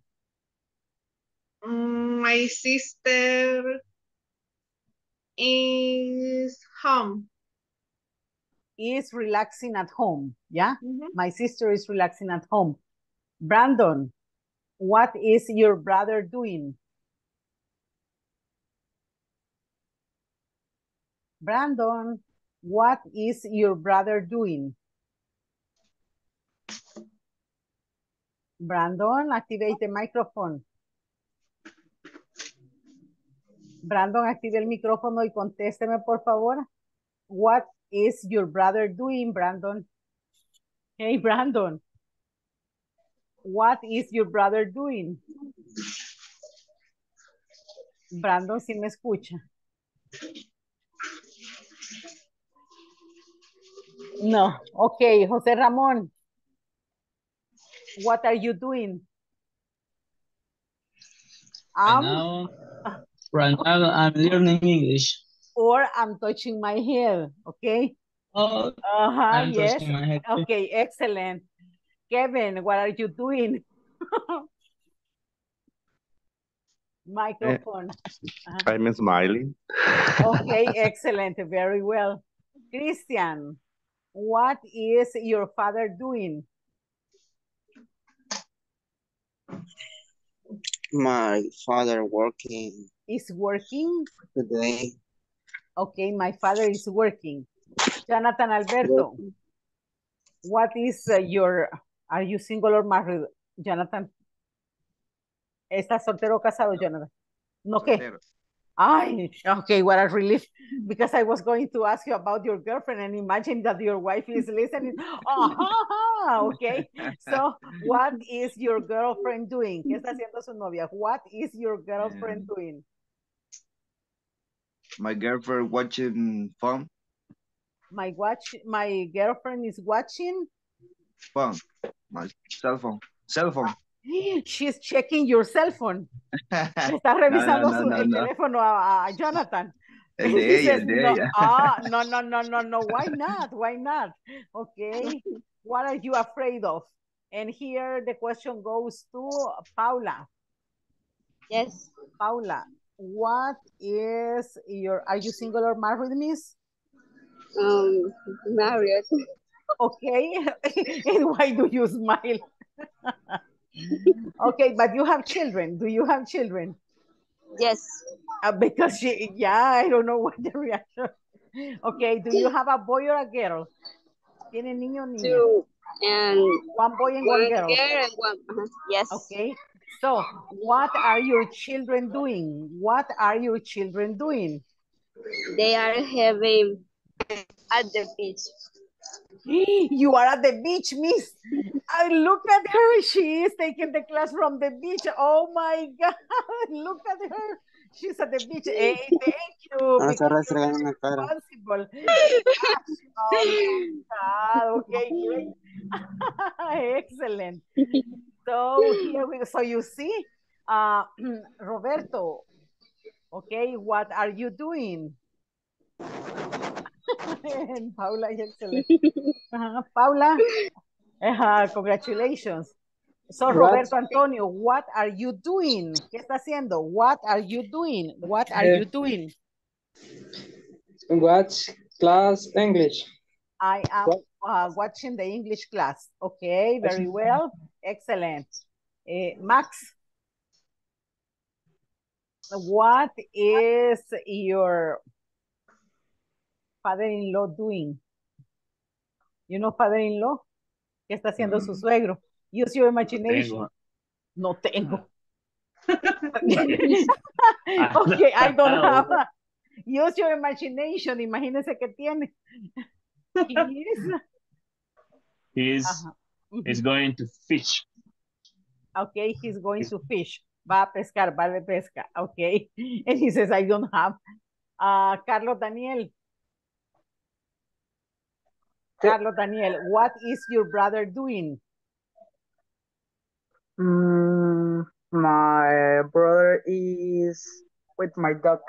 My sister is home. Is relaxing at home, yeah? Mm-hmm. My sister is relaxing at home. Brandon. What is your brother doing? Brandon, what is your brother doing? Brandon, activate the microphone. Brandon, active el micrófono y contésteme, por favor. What is your brother doing, Brandon? Hey, Brandon. What is your brother doing? Brandon, si me escucha. No. Okay, Jose Ramon. What are you doing? Right now I'm learning English. Or I'm touching my hair, okay? Oh, I'm touching my hair. Okay, excellent. Kevin, what are you doing? Microphone. I'm smiling. Okay, excellent. Very well. Christian, what is your father doing? My father working. Is working? Today. Okay, my father is working. Jonathan Alberto, what is your... Are you single or married, Jonathan? ¿Estás soltero o casado, Jonathan? No, ¿qué? Okay, what a relief, because I was going to ask you about your girlfriend and imagine that your wife is listening. Okay, so what is your girlfriend doing? ¿Qué está haciendo su novia? What is your girlfriend doing? My girlfriend watching phone. My girlfriend is watching? Phone, my cell phone. Cell phone. She's checking your cell phone. Está revisando el teléfono a Jonathan. El de ella, says, no, why not? Why not? Okay. What are you afraid of? And here the question goes to Paula. Yes. Paula, what is your, are you single or married, miss? Married. Okay. And why do you smile? Okay, but you have children. Do you have children? Yes. Because she, yeah, I don't know what the reaction. Okay, do you have a boy or a girl? ¿Tiene niño o niña? Two. And one boy and one girl. And one. Yes. Okay. So, what are your children doing? What are your children doing? They are having at the beach. You are at the beach, miss. I look at her. She is taking the class from the beach. Oh my God. Look at her. She's at the beach. Hey, thank you. Okay, great. Excellent. So here we go. So you see, Roberto. Okay, what are you doing? And Paula, excellent. Paula, congratulations. So Roberto Antonio, what are you doing? ¿Qué está haciendo? What are you doing? What are you doing? Watch class English. I am watching the English class. Okay, very well. Excellent. Max, what is your father-in-law doing? You know father-in-law? ¿Qué está haciendo su suegro? Use your imagination. No tengo. No tengo. Okay, I don't have. Use your imagination. Imagínense qué tiene. He's going to fish. Okay, he's going to fish. Va a pescar, va de pesca. Okay. And he says, I don't have. Carlos Daniel. Carlos Daniel, what is your brother doing? My brother is with my dog.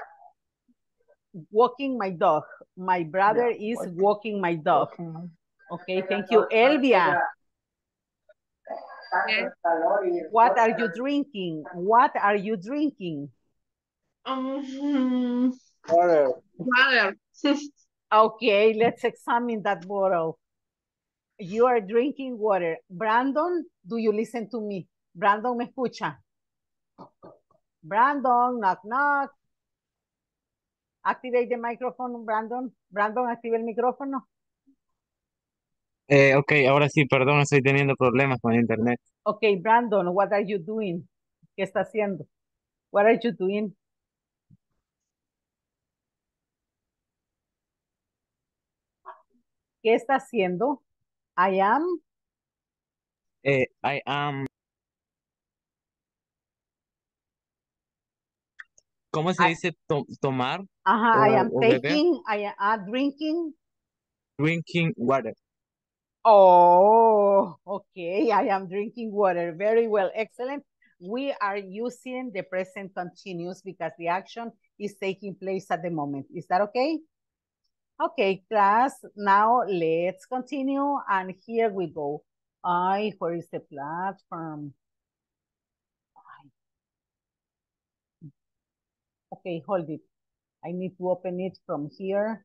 Walking my dog. My brother is walking my dog. Okay, thank you. Elvia. What are you drinking? What are you drinking? Water. Okay, let's examine that bottle. You are drinking water. Brandon, do you listen to me? Brandon, ¿me escucha? Brandon, knock, knock. Activate the microphone, Brandon. Brandon, activa el micrófono. Okay, ahora sí, perdón, estoy teniendo problemas con internet. Okay, Brandon, what are you doing? ¿Qué está haciendo? What are you doing? ¿Qué está haciendo? I am. ¿Cómo se dice tomar? Ajá, I am taking, beber? I am drinking. Drinking water. Oh, okay. I am drinking water. Very well. Excellent. We are using the present continuous because the action is taking place at the moment. Is that okay? Okay, class, now let's continue, and here we go. Where is the platform? Okay, hold it. I need to open it from here.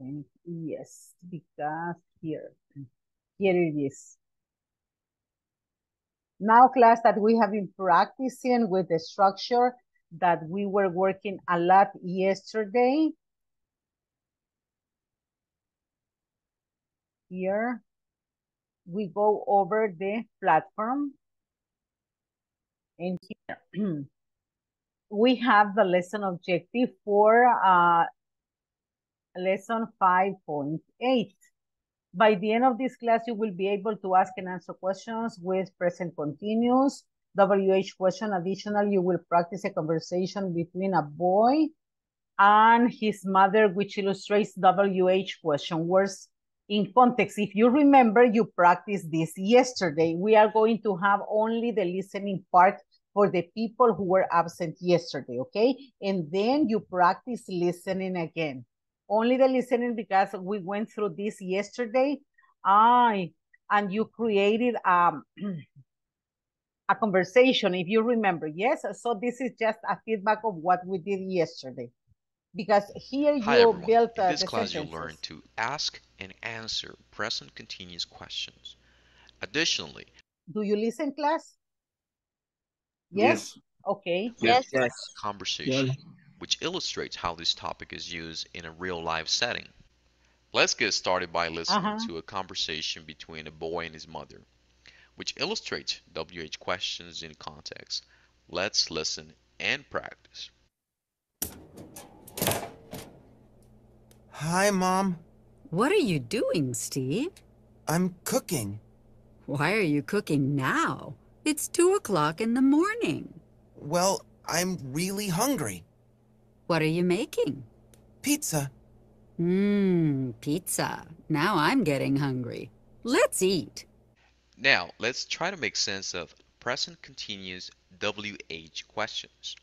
And yes, because here it is. Now, class, that we have been practicing with the structure that we were working a lot yesterday. Here we go over the platform and here we have the lesson objective for lesson 5.8. By the end of this class, you will be able to ask and answer questions with present continuous, WH question. Additionally, you will practice a conversation between a boy and his mother, which illustrates WH question words in context. If you remember, you practiced this yesterday. We are going to have only the listening part for the people who were absent yesterday, okay? And then you practice listening again. Only the listening because we went through this yesterday. And you created a conversation, if you remember, yes? So this is just a feedback of what we did yesterday. Because here you built the this class sentences. You learn to ask and answer present continuous questions. Additionally, do you listen, class? Yes? Yes. Okay. Yes. Yes. Conversation, yes, which illustrates how this topic is used in a real-life setting. Let's get started by listening to a conversation between a boy and his mother, which illustrates WH questions in context. Let's listen and practice. Hi, Mom. What are you doing, Steve? I'm cooking. Why are you cooking now? It's 2 o'clock in the morning. Well, I'm really hungry. What are you making? Pizza. Pizza. Now I'm getting hungry. Let's eat. Now, let's try to make sense of present continuous WH questions.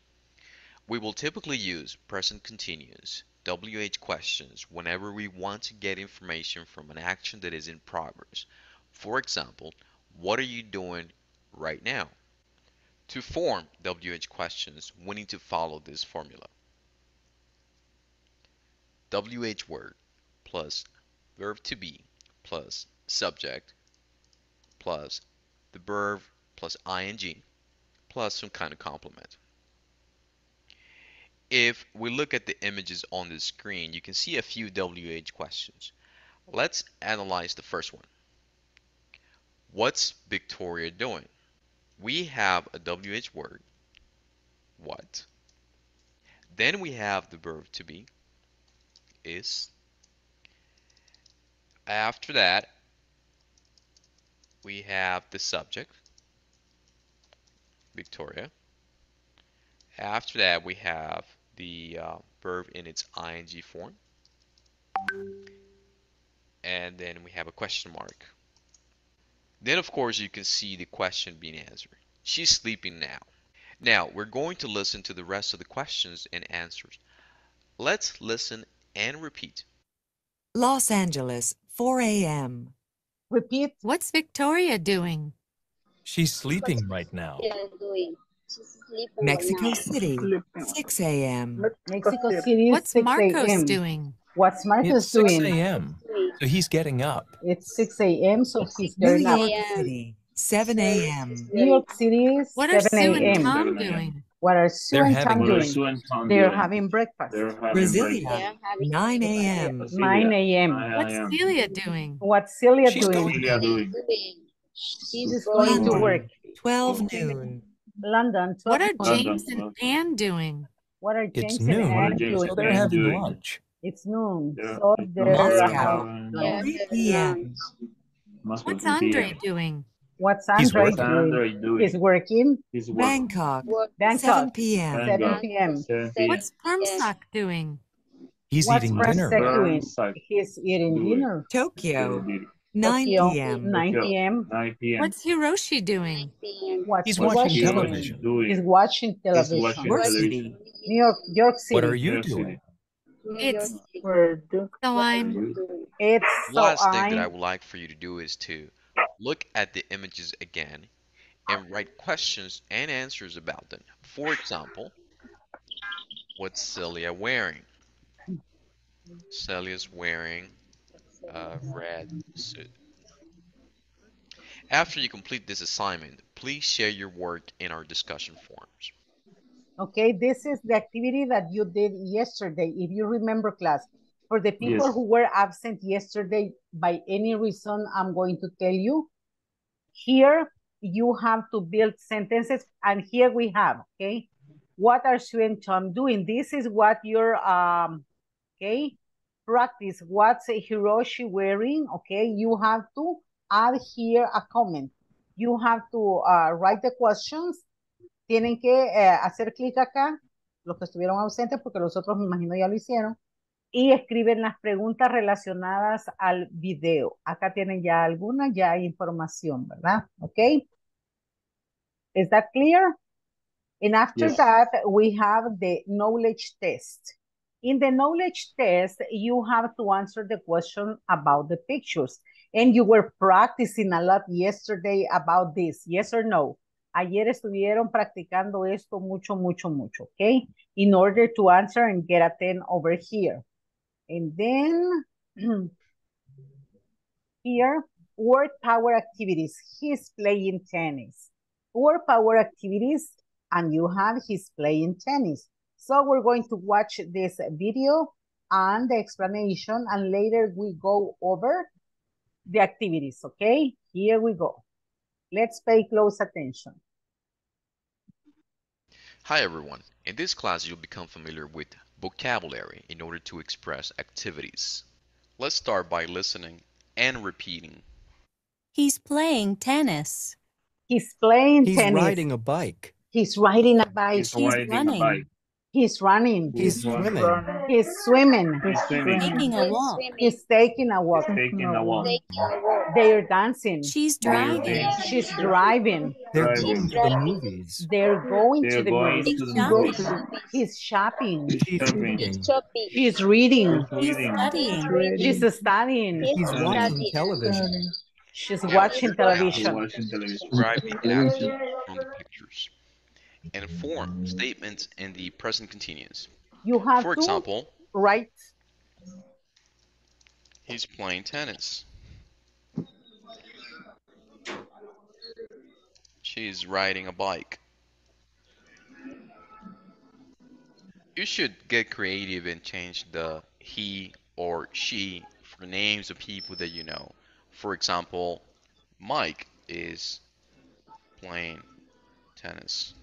We will typically use present continuous WH questions whenever we want to get information from an action that is in progress. For example, what are you doing right now? To form WH questions, we need to follow this formula. WH word plus verb to be plus subject plus the verb plus ing plus some kind of complement. If we look at the images on the screen, you can see a few WH questions. Let's analyze the first one. What's Victoria doing? We have a WH word, what. Then we have the verb to be, is. After that, we have the subject, Victoria. After that, we have the verb in its ing form, and then we have a question mark. Then of course you can see the question being answered. She's sleeping now. Now we're going to listen to the rest of the questions and answers. Let's listen and repeat. Los Angeles, 4 a.m. Repeat. What's Victoria doing? She's sleeping right now. Mexico City, 6 a.m. Mexico City. What's Marcos doing? What's Marcos doing? It's 6 a.m. So he's getting up. It's 6 a.m. So he's getting up. New York City, 7 a.m. New York City. What are Sue and Tom doing? What are Sue and Tom doing? They're having breakfast. Brasilia, 9 a.m. 9 a.m. What's Celia doing? What's Celia doing? She's going to work. 12 noon. London. What are James and Anne doing? What are James and Anne doing? So they're having lunch. It's noon. So Moscow. 3 p.m. What's Andre doing? What's Andre doing? He's working. Bangkok. 7 p.m. 7 p.m. What's Permsak doing? He's eating dinner. He's eating dinner. Tokyo. 9 p.m. 9 p.m. What's Hiroshi doing? He's watching television. He's watching television. New York, York City. What are you doing? It's last thing that I would like for you to do is to look at the images again and write questions and answers about them. For example, what's Celia wearing? Celia's wearing a red suit. After you complete this assignment, please share your work in our discussion forums. Okay, this is the activity that you did yesterday, if you remember, class. For the people who were absent yesterday, by any reason, I'm going to tell you. Here, you have to build sentences, and here we have, okay? What are Xuan Cham doing? This is what your okay, practice. What's Hiroshi wearing? Okay, you have to add here a comment. You have to write the questions. Tienen que hacer clic acá, los que estuvieron ausentes, porque los otros me imagino ya lo hicieron. Y escriben las preguntas relacionadas al video. Acá tienen ya alguna, ya hay información, ¿verdad? Okay. Is that clear? And after yes. that, we have the knowledge test. In the knowledge test, you have to answer the question about the pictures. And you were practicing a lot yesterday about this, yes or no? Ayer estuvieron practicando esto mucho, mucho, mucho, okay? In order to answer and get a 10 over here. And then, here, word power activities. He's playing tennis. Word power activities, and you have he's playing tennis. So we're going to watch this video and the explanation, and later we go over the activities, okay? Here we go. Let's pay close attention. Hi everyone. In this class, you'll become familiar with vocabulary in order to express activities. Let's start by listening and repeating. He's playing tennis. He's playing tennis. He's riding a bike. He's riding a bike. He's running. He's running. He's swimming. He's swimming. He's taking a walk. He's taking a walk. They're dancing. She's driving. She's driving. They're going to the movies. They're going to the movies. He's shopping. He's reading. He's studying. She's studying. He's watching television. She's watching television. Describe the action from the pictures and form statements in the present continuous. You have, for example, right? He's playing tennis. She's riding a bike. You should get creative and change the he or she for names of people that you know. For example, Mike is playing tennis.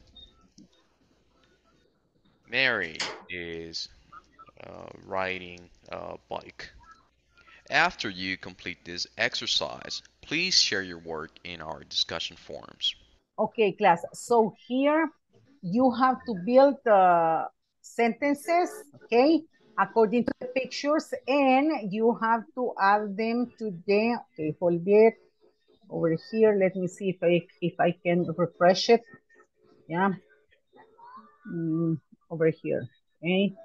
Mary is riding a bike. After you complete this exercise, please share your work in our discussion forums. Okay, class. So here you have to build the sentences, okay, according to the pictures, and you have to add them to the, okay, hold it over here. Let me see if I can refresh it. Yeah. Over here, okay?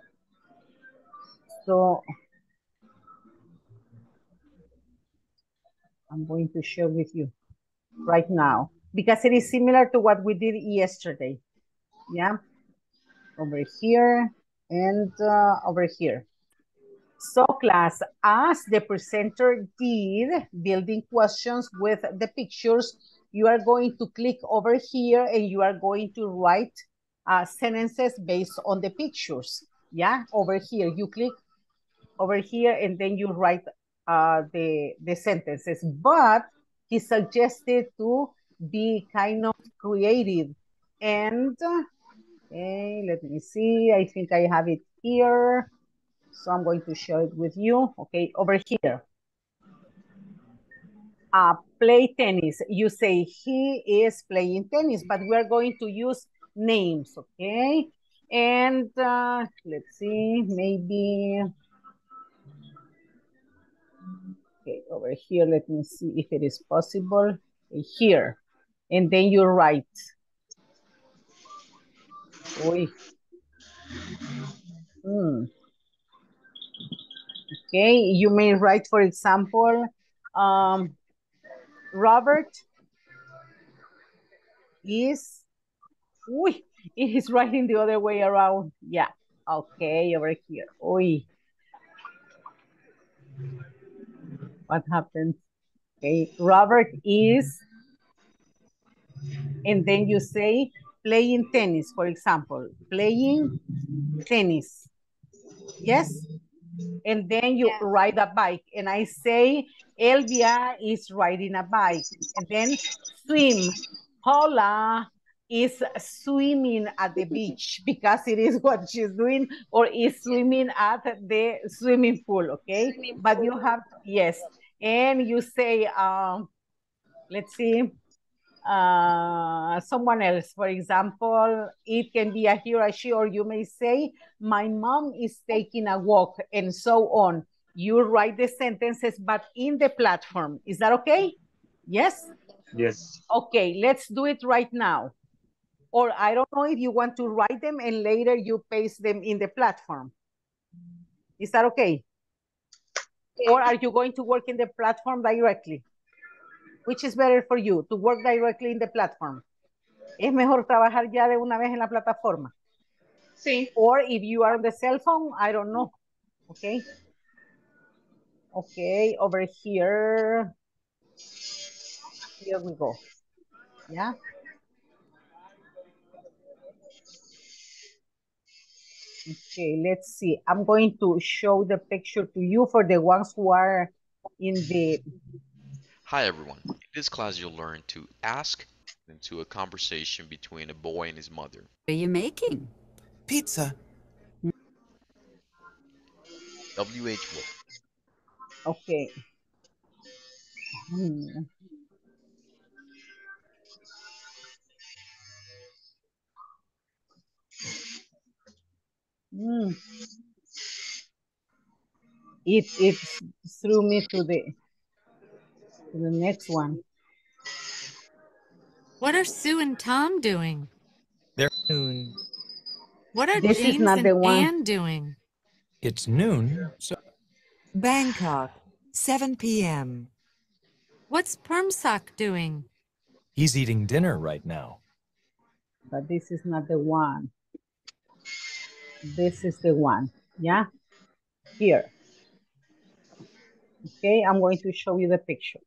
So I'm going to share with you right now because it is similar to what we did yesterday. Yeah, over here and over here. So class, as the presenter did building questions with the pictures, you are going to click over here and you are going to write sentences based on the pictures. Yeah, over here you click over here and then you write the sentences, but he suggested to be kind of creative and okay, let me see, I think I have it here, so I'm going to share it with you. Okay, over here, play tennis. You say he is playing tennis, but we're going to use names, okay? And let's see, maybe, okay, over here, let me see if it is possible, here, and then you write. Oy. Okay, you may write, for example, Robert is, uy, it is writing the other way around. Yeah. Okay, over here. Uy. What happened? Okay, Robert is, and then you say playing tennis, for example. Playing tennis. Yes? And then you ride a bike. And I say Elvia is riding a bike. And then swim. Paula is swimming at the beach, because it is what she's doing, or is swimming at the swimming pool, okay? Swimming but pool. You have, yes, and you say, let's see, someone else, for example, it can be a he or a she, or you may say, my mom is taking a walk, and so on. You write the sentences, but in the platform. Is that okay? Yes? Yes. Okay, let's do it right now. Or I don't know if you want to write them and later you paste them in the platform. Is that okay? Or are you going to work in the platform directly? Which is better for you, to work directly in the platform? Es mejor trabajar ya de una vez en la plataforma. Sí. Or if you are on the cell phone, I don't know. Okay. Okay, over here. Here we go. Yeah. Okay, let's see. I'm going to show the picture to you for the ones who are in the... Hi, everyone. In this class, you'll learn to ask into a conversation between a boy and his mother. What are you making? Pizza. W.H. Okay. It threw me to the next one. What are Sue and Tom doing? They're noon. What are this James and Ann doing? It's noon. So Bangkok, 7 p.m. What's Permsak doing? He's eating dinner right now. But this is not the one. This is the one, yeah? Here. Okay, I'm going to show you the picture.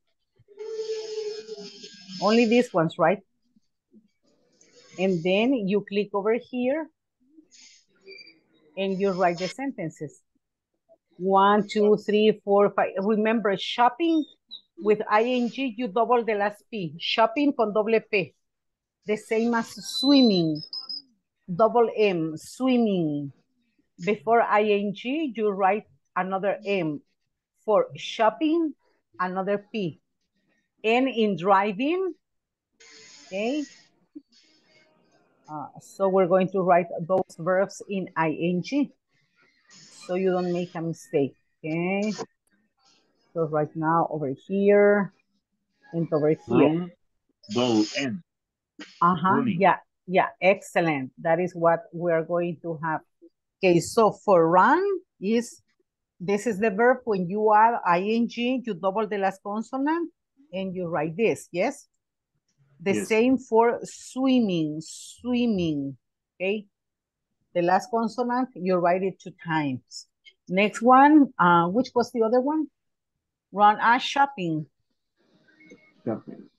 Only these ones, right? And then you click over here and you write the sentences. 1, 2, 3, 4, 5. Remember, shopping with ing, you double the last P. Shopping con doble P. The same as swimming. Double M, swimming. Before ing, you write another M. For shopping, another P. And in driving, okay. So we're going to write those verbs in ing, so you don't make a mistake, okay? So right now, over here, and over here. Double M. Uh-huh, yeah. Yeah, excellent. That is what we're going to have. Okay, so for run is, this is the verb. When you add ing, you double the last consonant and you write this, yes? The yes. Same for swimming, swimming, okay? The last consonant, you write it 2 times. Next one, which was the other one? Run as shopping. Shopping.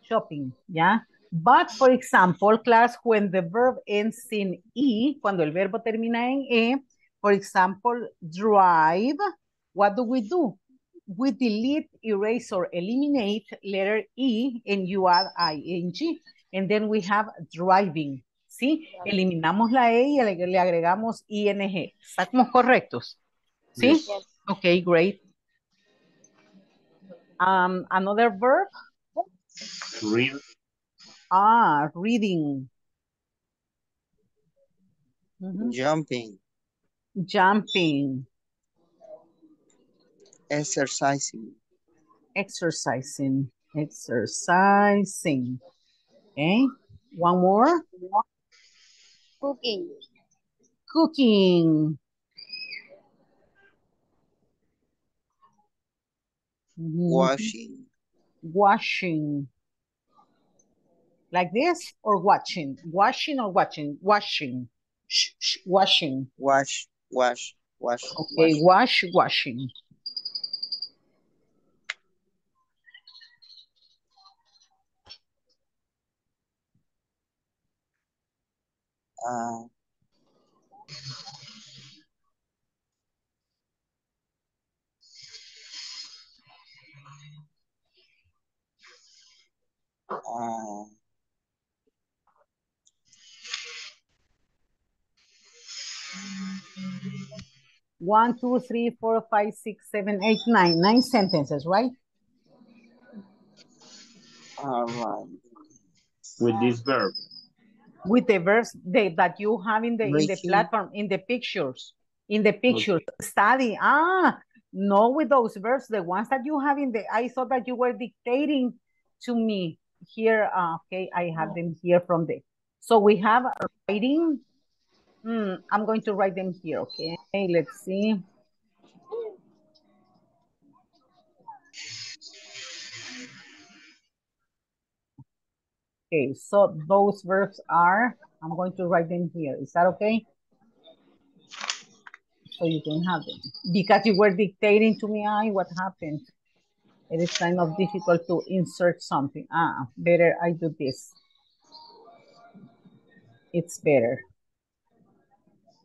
Shopping, yeah? But, for example, class, when the verb ends in E, cuando el verbo termina en E, for example, drive, what do? We delete, erase, or eliminate letter E, and you add ing. And then we have driving, ¿sí? Eliminamos la E y le agregamos ing. ¿Estamos correctos? ¿Sí? Yes. Okay, great. Another verb? Read. Ah, reading. Mm-hmm. Jumping. Jumping. Exercising. Exercising. Exercising. Okay. One more. Cooking. Cooking. Mm-hmm. Washing. Washing. Like this or watching? Washing or watching? Washing. Washing. Wash, wash, wash. Okay, wash, washing. One, two, three, four, five, six, seven, eight, nine. 9 sentences, right? All right. With this verb. With the verbs that you have in the platform, in the pictures. Okay. Study. Ah, no, with those verbs, the ones that you have in the. I thought that you were dictating to me here. Okay, I have them here from the. So we have writing. I'm going to write them here. Okay, let's see. Okay, so those verbs are, I'm going to write them here. Is that okay? So you can have them. Because you were dictating to me, what happened? It is kind of difficult to insert something. Better I do this. It's better.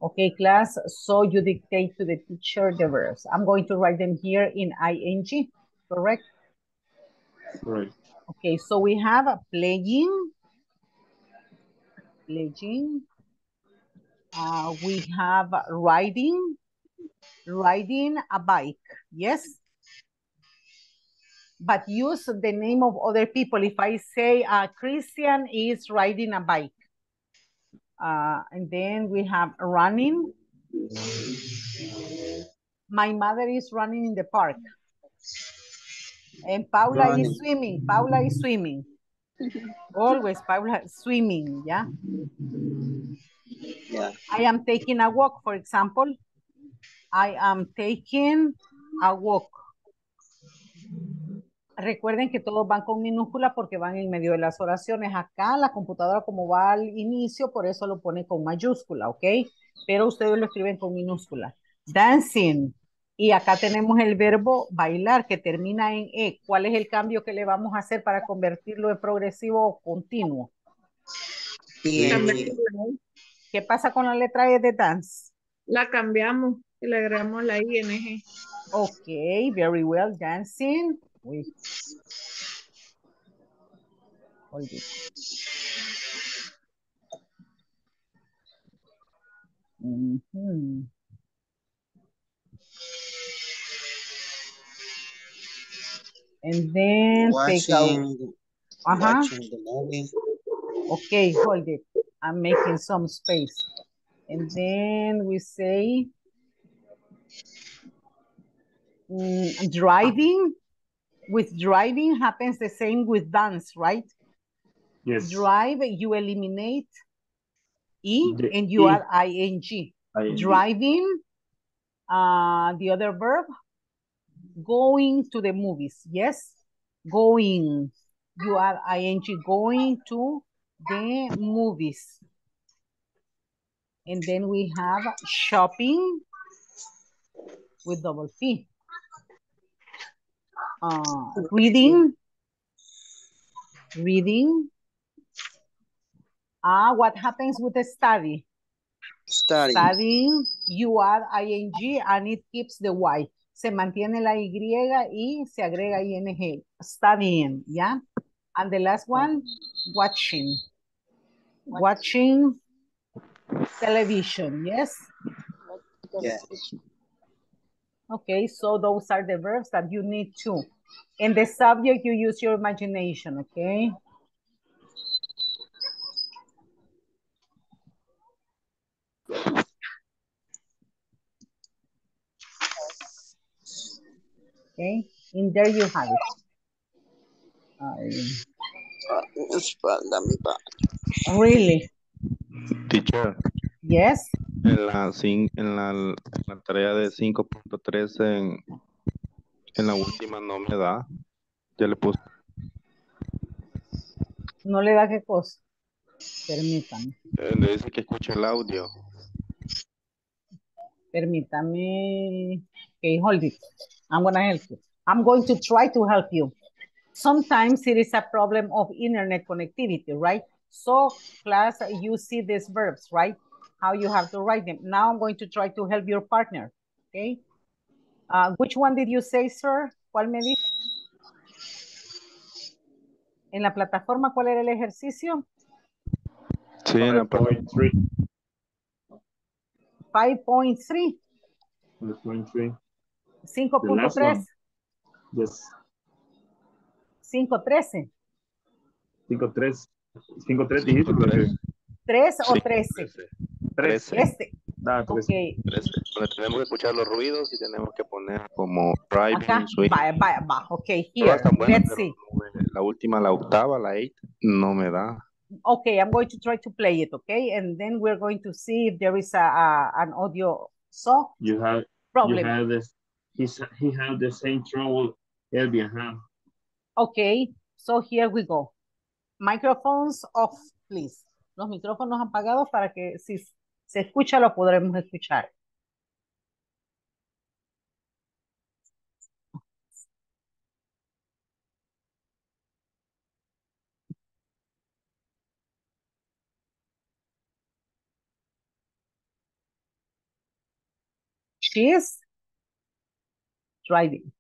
Okay, class, so you dictate to the teacher the verbs. I'm going to write them here in ing, correct? Correct. Okay, so we have a playing. We have riding a bike, yes? But use the name of other people. If I say Christian is riding a bike. And then we have running. My mother is running in the park. And Paula is swimming. Paula is swimming. Always Paula swimming, yeah? Yeah. I am taking a walk, for example. I am taking a walk. Recuerden que todos van con minúscula porque van en medio de las oraciones. Acá la computadora como va al inicio, por eso lo pone con mayúscula, ¿ok? Pero ustedes lo escriben con minúscula. Dancing. Y acá tenemos el verbo bailar que termina en E. ¿Cuál es el cambio que le vamos a hacer para convertirlo en progresivo o continuo? Sí. ¿Qué pasa con la letra E de dance? La cambiamos y le agregamos la ING. Ok, very well, dancing. Hold it. And then take out. Watching the movie. Okay, hold it. I'm making some space. And then we say driving. With driving happens the same with dance, right? Yes. Drive, you eliminate E and you add ING. Driving, the other verb, going to the movies. Yes, going, you add ING, going to the movies. And then we have shopping with double P. Reading. What happens with the study? Studying, you add ing and it keeps the Y. Se mantiene la Y se agrega ing. Studying, yeah? And the last one, watching. Watching television, yes? Yes. Yeah. Okay, so those are the verbs that you need to. In the subject, you use your imagination, okay? Okay, and there you have it. Really? Teacher. Yes. En la tarea de 5.3 en la última no me da. Ya le puse. ¿No le da qué cosa? Permítame. Le dice que escuche el audio. Permítame. Okay, hold it. I'm going to help you. I'm going to try to help you. Sometimes it is a problem of internet connectivity, right? So, class, you see these verbs, right? How you have to write them. Now I'm going to try to help your partner, okay? Which one did you say, sir? ¿Cuál me dijo? En la plataforma, ¿cuál era el ejercicio? Sí, en la 5.3. 5.3. 5.3. 5.3? Yes. 5.13? 5.3. 5.3. 3 o 13? 13. Este. Ah, 13. Okay. 13. Bueno, tenemos que escuchar los ruidos y tenemos que poner como private. Va. Ok, here. Buenas, let's see. La última, la octava, la 8, no me da. Okay, I'm going to try to play it, okay? And then we're going to see if there is an audio. So you have this. He had the same trouble Elvia had. Okay, so here we go. Microphones off, please. Los micrófonos apagados para que si se escucha lo podremos escuchar. She is driving.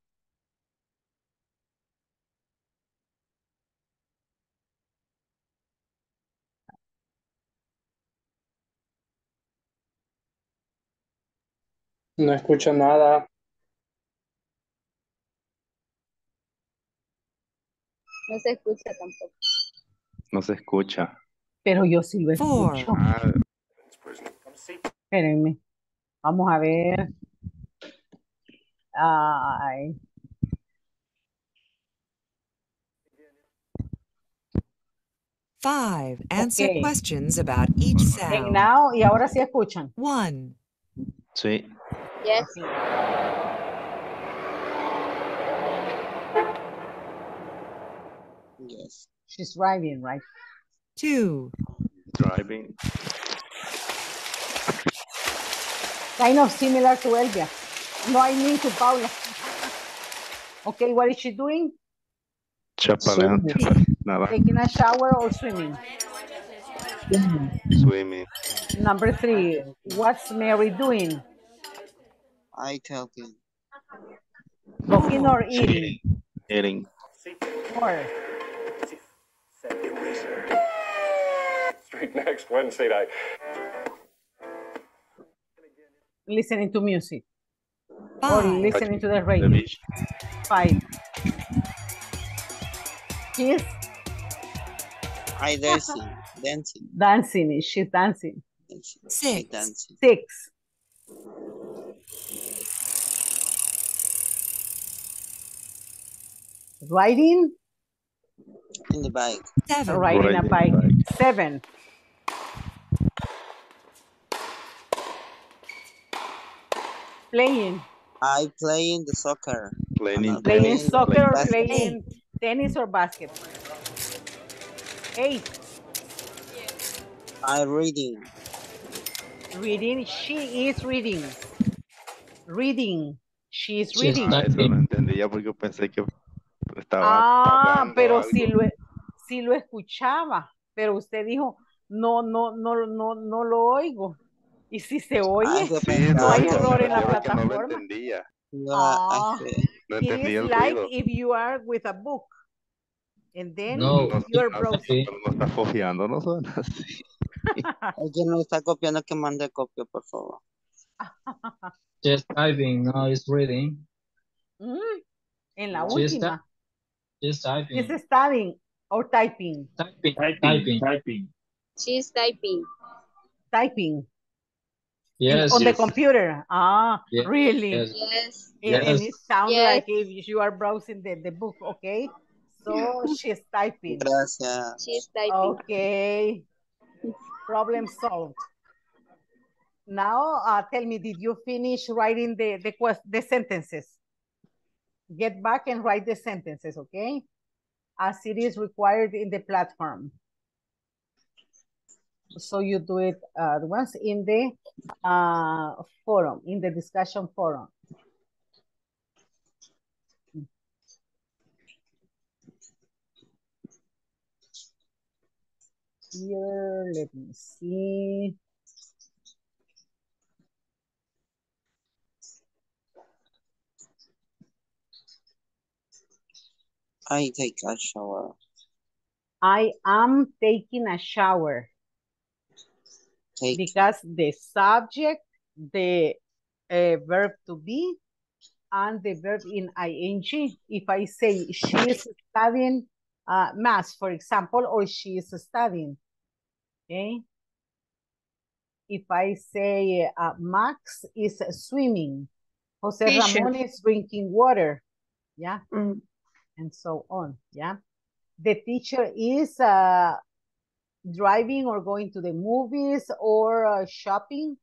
No escucho nada. No se escucha tampoco. No se escucha. Pero yo sí lo escucho. Espérenme. Vamos a ver. Ay. Five. Answer okay. Questions about each sound. And now, y ahora sí escuchan. One. Sí. Yes. Sí. Yes. She's driving, right? Two. Driving. Kind of similar to Elvia. No, I mean to Paula. Okay, what is she doing? Taking a shower or swimming? Swimming. Number 3, what's Mary doing? I talking. Cooking or eating? Eating. 4. Street next Wednesday night. Listening to music. Or listening to the radio. 5. She's dancing. She's dancing. 6. Riding in the bike. 7. Riding a bike. 7. Playing. I play in the soccer. Playing soccer, playing tennis or basketball. 8. I reading. Reading. She is reading. Reading. She is reading. Eso no entendía porque pensé que estaba. Ah, pero si lo escuchaba, pero usted dijo no lo oigo. Y si se oye, no hay error en la plataforma. It is like if you are with a book. And then your browser. No está copiando, no son así. Alguien no está copiando, que mande copia, por favor. Just typing, no, it's reading. En la última. Just typing. It's studying or typing. Typing. She's typing. Typing. Yes, on the computer. Ah, yes, really? Yes. And it sounds like if you are browsing the book, okay? So she's typing. Gracias. She's typing. Okay. Problem solved. Now, tell me, did you finish writing the sentences? Get back and write the sentences, okay? As it is required in the platform. So you do it once in the forum, in the discussion forum. Here, let me see. I take a shower. I am taking a shower. Because the subject, the verb to be and the verb in ing. If I say she is studying math, for example, or she is studying, okay? If I say Max is swimming, Jose Ramon is drinking water, yeah? Mm. And so on, yeah? The teacher is driving or going to the movies or shopping.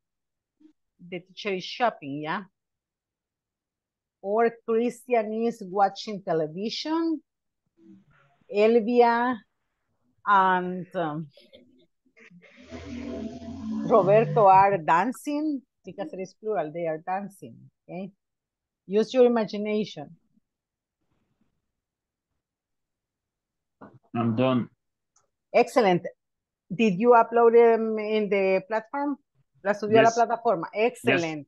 The teacher is shopping, yeah? Or Christian is watching television. Elvia and Roberto are dancing, because it is plural, they are dancing, okay? Use your imagination. I'm done. Excellent. Did you upload them in the platform? La subió a la plataforma. Excellent. Yes.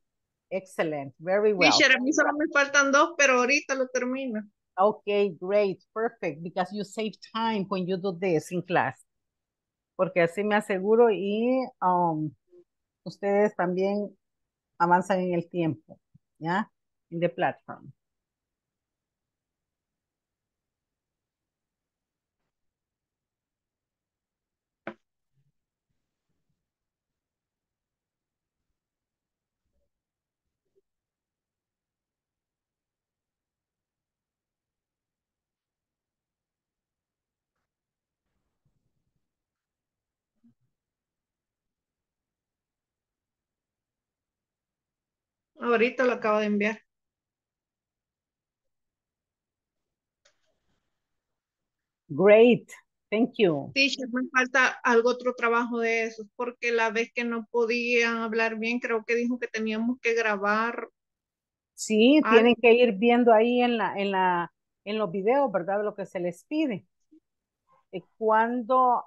Excellent. Very well. Teacher, a mí solo me faltan dos, pero ahorita lo termino. Okay, great. Perfect. Because you save time when you do this in class. Porque así me aseguro y ustedes también avanzan en el tiempo, ¿ya? In the platform. Ahorita lo acabo de enviar. Great, thank you. Teacher, me falta algo otro trabajo de esos, porque la vez que no podían hablar bien, creo que dijo que teníamos que grabar. Sí, algo. Tienen que ir viendo ahí en los videos, ¿verdad? Lo que se les pide. Cuando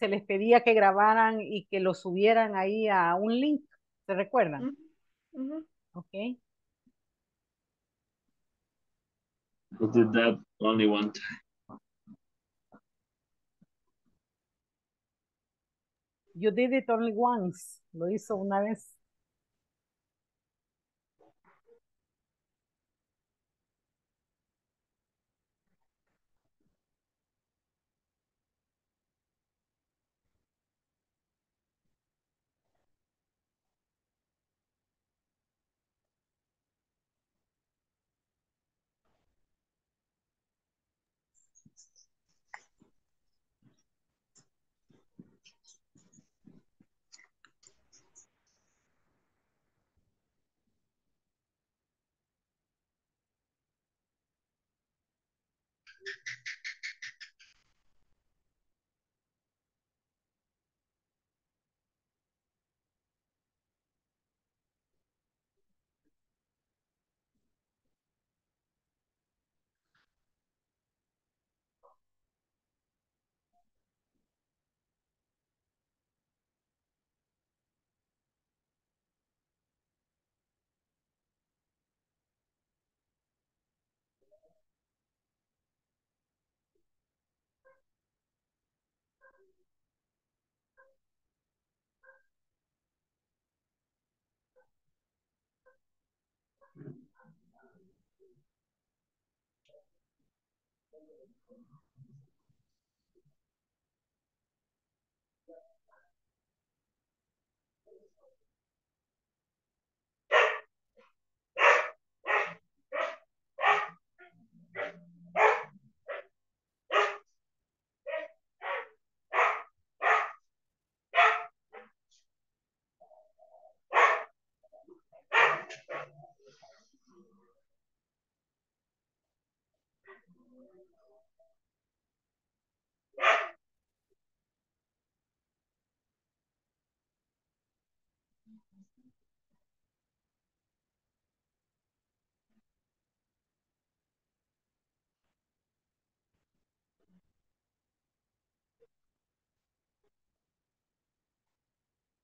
se les pedía que grabaran y que lo subieran ahí a un link, ¿se recuerdan? Mm-hmm. Okay. We did that only one time. You did it only once. Lo hizo una vez.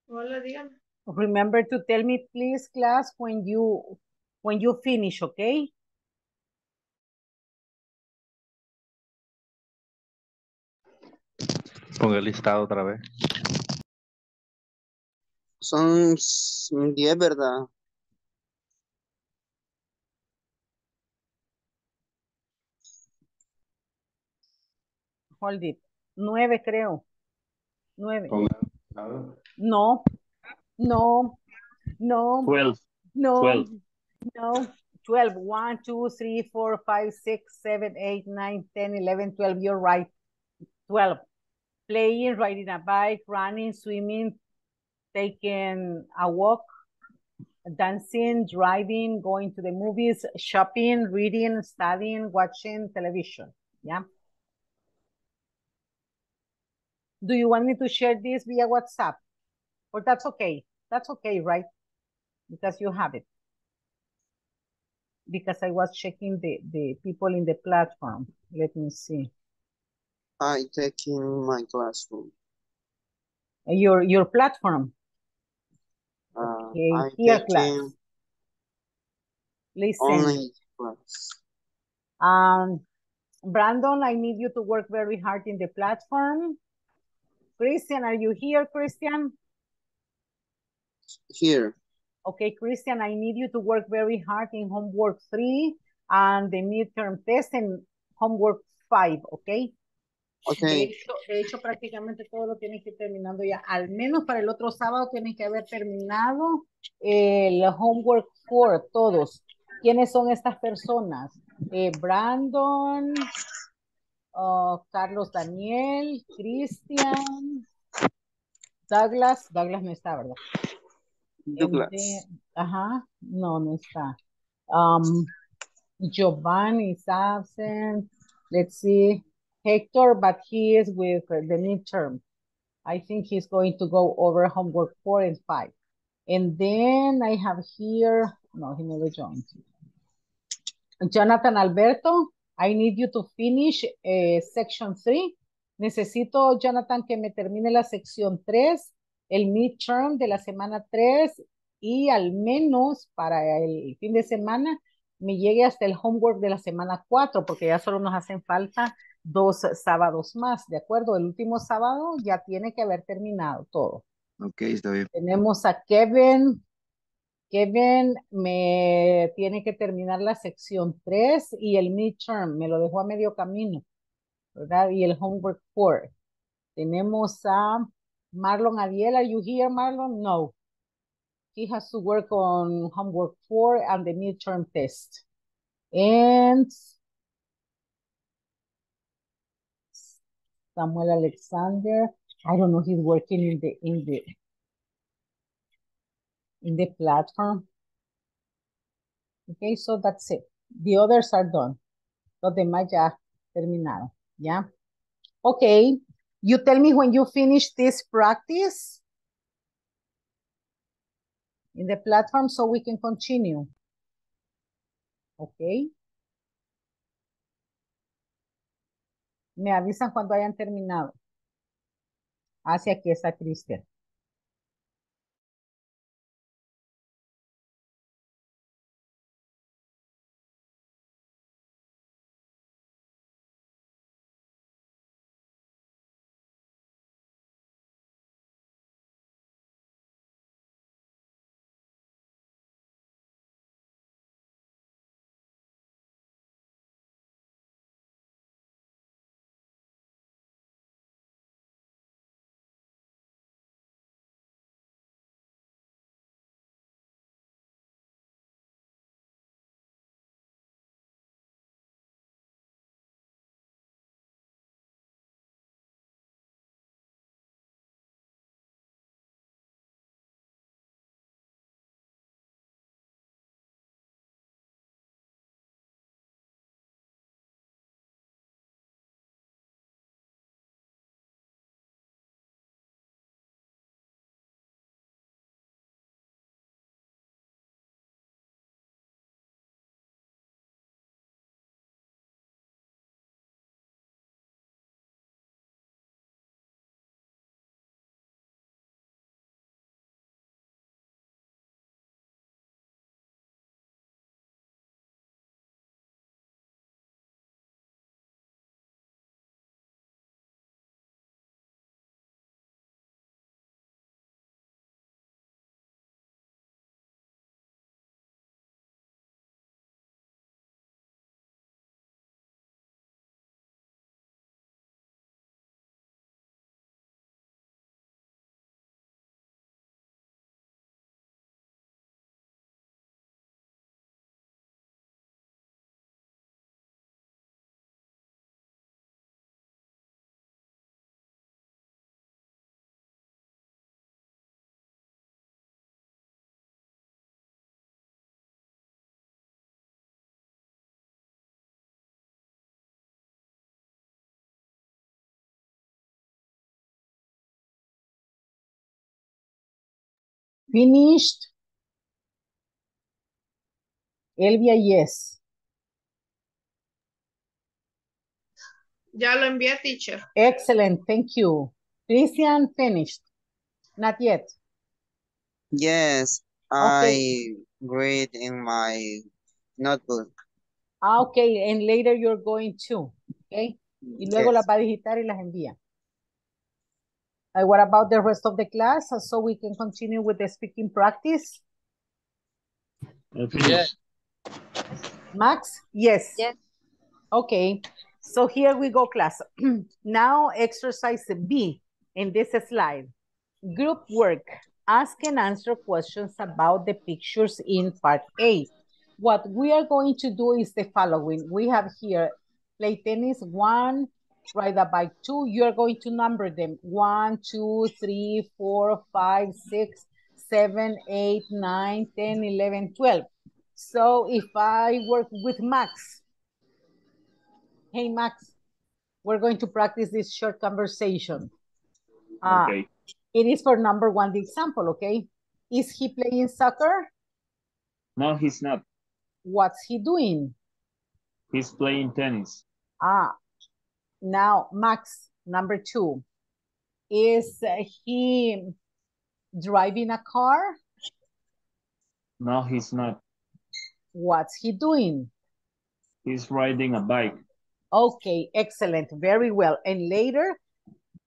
Hola, dígame. Remember to tell me, please, class, when you finish, okay? Ponga el listado otra vez. Son 10, ¿verdad? hold it. 9 creo. 9. No. No. No. 12. No. 12. No. 12. 1, 2, 3, 4, 5, 6, 7, 8, 9, 10, 11, 12. You're right. 12. Playing, riding a bike, running, swimming, taking a walk, dancing, driving, going to the movies, shopping, reading, studying, watching television. Yeah. Do you want me to share this via WhatsApp? Or that's okay. That's okay, right? Because you have it. Because I was checking the people in the platform. Let me see. I taking my classroom. Your platform. Okay, here class. Listen. Online class. Brandon, I need you to work very hard in the platform. Christian, are you here, Christian? Here. Okay, Christian, I need you to work very hard in homework 3 and the midterm test and homework 5, okay? Okay. De hecho, prácticamente todo lo tienes que ir terminando ya. Al menos para el otro sábado tienes que haber terminado el homework 4, todos. ¿Quiénes son estas personas? Brandon, Carlos Daniel, Cristian, Douglas no está, ¿verdad? Douglas. Ajá, no está. Giovanni is absent. Let's see. Hector, but he is with the midterm. I think he's going to go over homework 4 and 5. And then I have here, no, he never joined. Jonathan Alberto, I need you to finish section 3. Necesito, Jonathan, que me termine la sección 3, el midterm de la semana 3, y al menos para el fin de semana me llegue hasta el homework de la semana 4, porque ya solo nos hacen falta 2 sábados más, ¿de acuerdo? El último sábado ya tiene que haber terminado todo. Ok, está bien. Tenemos a Kevin. Kevin me tiene que terminar la sección 3 y el midterm, me lo dejó a medio camino, ¿verdad? Y el homework 4. Tenemos a Marlon Adiel. Are you here, Marlon? No. He has to work on homework 4 and the midterm test. And Samuel Alexander, I don't know, he's working in the platform. Okay, so that's it. The others are done. Los demás ya terminaron. Yeah. Okay. You tell me when you finish this practice in the platform so we can continue. Okay. Me avisan cuando hayan terminado. Hacia aquí está Cristian. Finished? Elvia, yes. Ya lo envié, teacher. Excellent, thank you. Christian, finished? Not yet. Yes, okay. I read in my notebook. Ah, okay, and later you're going to, okay? Y luego yes. Las va a digitar y las envía. And what about the rest of the class? So we can continue with the speaking practice. Yes. Max? Yes. Yes. Okay. So here we go, class. Now exercise B in this slide. Group work. Ask and answer questions about the pictures in part A. What we are going to do is the following. We have here play tennis 1, ride a bike 2. You are going to number them. 1, 2, 3, 4, 5, 6, 7, 8, 9, 10, 11, 12. So if I work with Max, hey Max, we're going to practice this short conversation. Okay. It is for number 1, the example, okay? Is he playing soccer? No, he's not. What's he doing? He's playing tennis. Ah, now Max, number 2. Is he driving a car? No, he's not. What's he doing? He's riding a bike. Okay, excellent, very well. And later,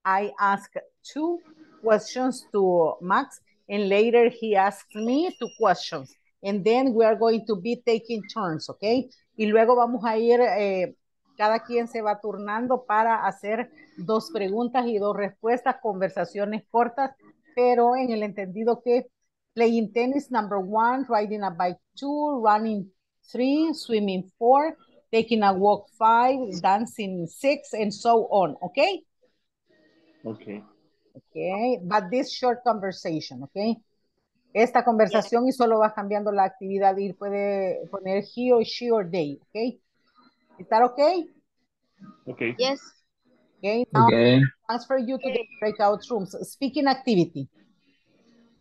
I ask 2 questions to Max, and later he asks me 2 questions. And then we are going to be taking turns, okay? Y luego vamos a ir, cada quien se va turnando para hacer 2 preguntas y 2 respuestas, conversaciones cortas, pero en el entendido que playing tennis, number 1, riding a bike 2, running 3, swimming 4, taking a walk 5, dancing 6, and so on, okay? Okay. Okay, but this short conversation, okay? Esta conversación y solo vas cambiando la actividad y puede poner he or she or they, okay? Is that okay? Okay. Yes. Okay, now okay. Transfer you to the breakout rooms. Speaking activity.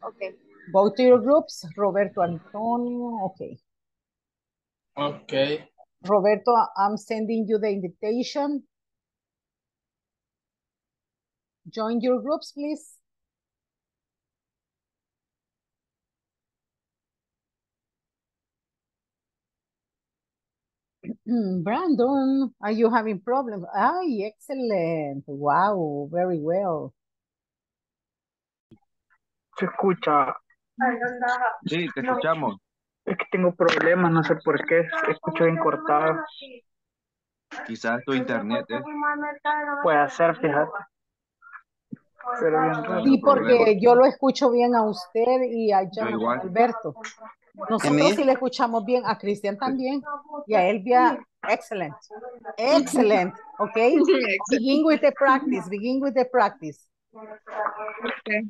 Okay. Go to your groups. Roberto Antonio, okay. Okay. Roberto, I'm sending you the invitation. Join your groups, please. Brandon, are you having problems? Ah, excellent. Wow, very well. Se escucha. Sí, te escuchamos. Es que tengo problemas, no sé por qué. Escucho bien cortado. Quizás tu internet, ¿eh? Puede ser, fíjate. Pero bien raro. Sí, porque yo lo escucho bien a usted y a Jonathan Alberto. Nosotros sí le escuchamos bien, a Cristian también, y a Elvia. Excellent. Excellent. Okay. Begin with the practice. Begin with the practice. Okay.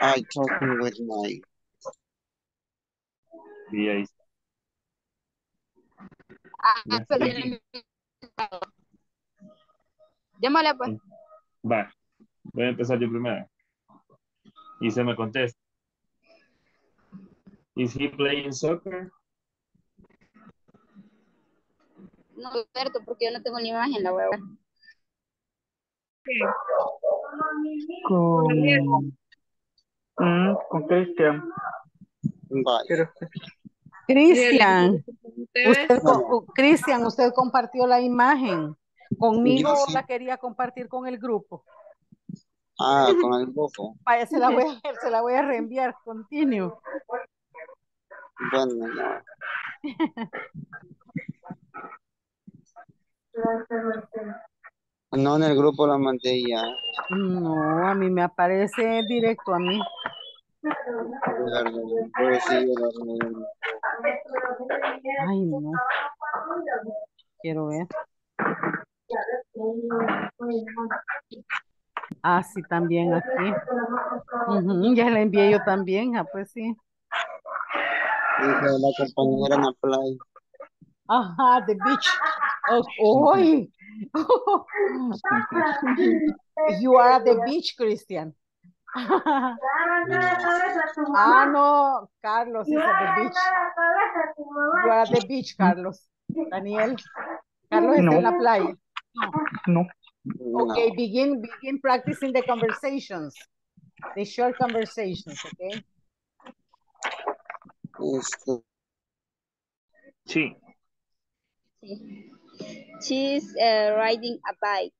I talking with my VA. Llámale pues. Va. Voy a empezar yo primero. Y se me contesta. Is he playing soccer? No, Alberto, porque yo no tengo ni imagen, la hueva. Con Cristian. Cristian, usted compartió la imagen. ¿Conmigo sí la quería compartir con el grupo? Ah, con el grupo. Vaya, se la voy a reenviar. Continue. Bueno, no. No, en el grupo la mandé ya. No, a mí me aparece directo a mí. Ay, no. Quiero ver. Ah, sí, también aquí. Ya la envié yo también, ah, pues sí. Dice la compañera en la playa. Ajá, the beach. Oh, you are at the beach, Christian. Ah, no, Carlos is at the beach. You are at the beach, Carlos. Daniel, Carlos is in la playa. No. Okay, begin practicing the conversations. The short conversations, okay? Sí. She's riding a bike.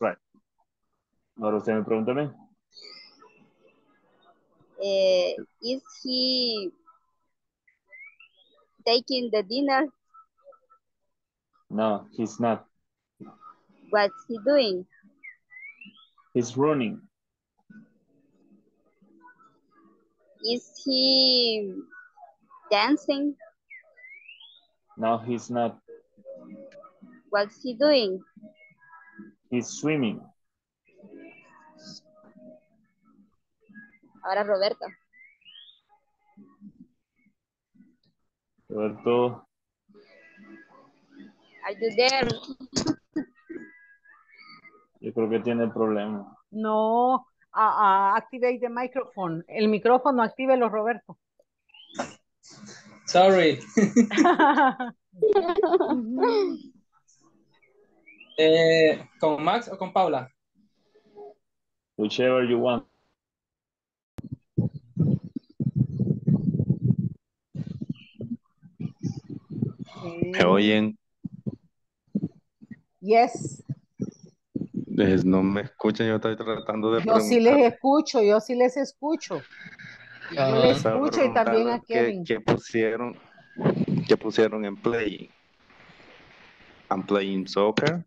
Right. Ahora usted me pregunta a mí. Is he taking the dinner? No, he's not. What's he doing? He's running. Is he dancing? No, he's not. What's he doing? He's swimming. Ahora Roberto. Roberto. Are you there? Yo creo que tiene problema. No, activate the microphone. El micrófono, actívelo, Roberto. Sorry. ¿Con Max o con Paula? Whichever you want. ¿Me oyen? Yes. No me escuchan, yo estoy tratando de preguntar. Yo sí les escucho, Yo les escucho y también a Kevin. ¿Qué pusieron en play? I'm playing soccer.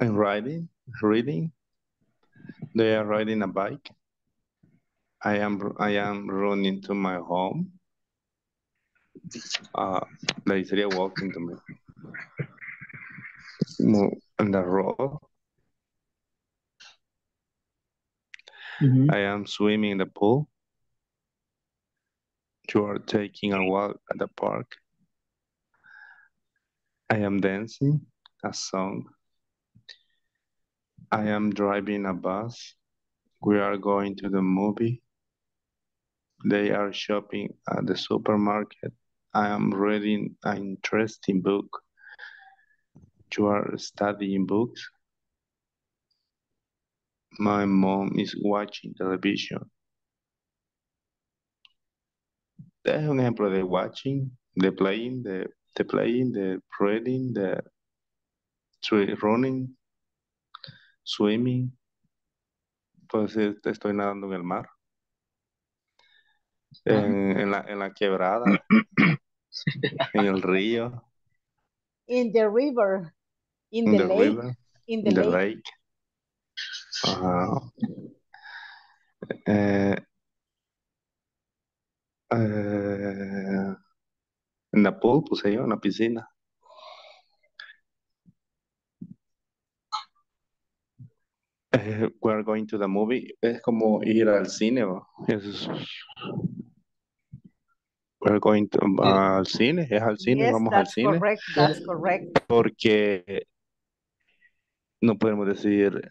I'm reading. They are riding a bike. I am running to my home. They sería walking to me. On the road. Mm-hmm. I am swimming in the pool. You are taking a walk at the park. I am dancing a song. I am driving a bus. We are going to the movie. They are shopping at the supermarket. I am reading an interesting book. You are studying books. My mom is watching television. There's an example, they're watching, they're playing, they're reading, they're running, swimming. Entonces te estoy nadando en el mar. En la quebrada, en el río. In the river. In the lake. En la pool, puse yo, en la piscina. We're going to the movie. Es como ir al cine. We're going to, al cine. Es al cine, yes, vamos al cine. Correct, that's correct. Porque no podemos decir...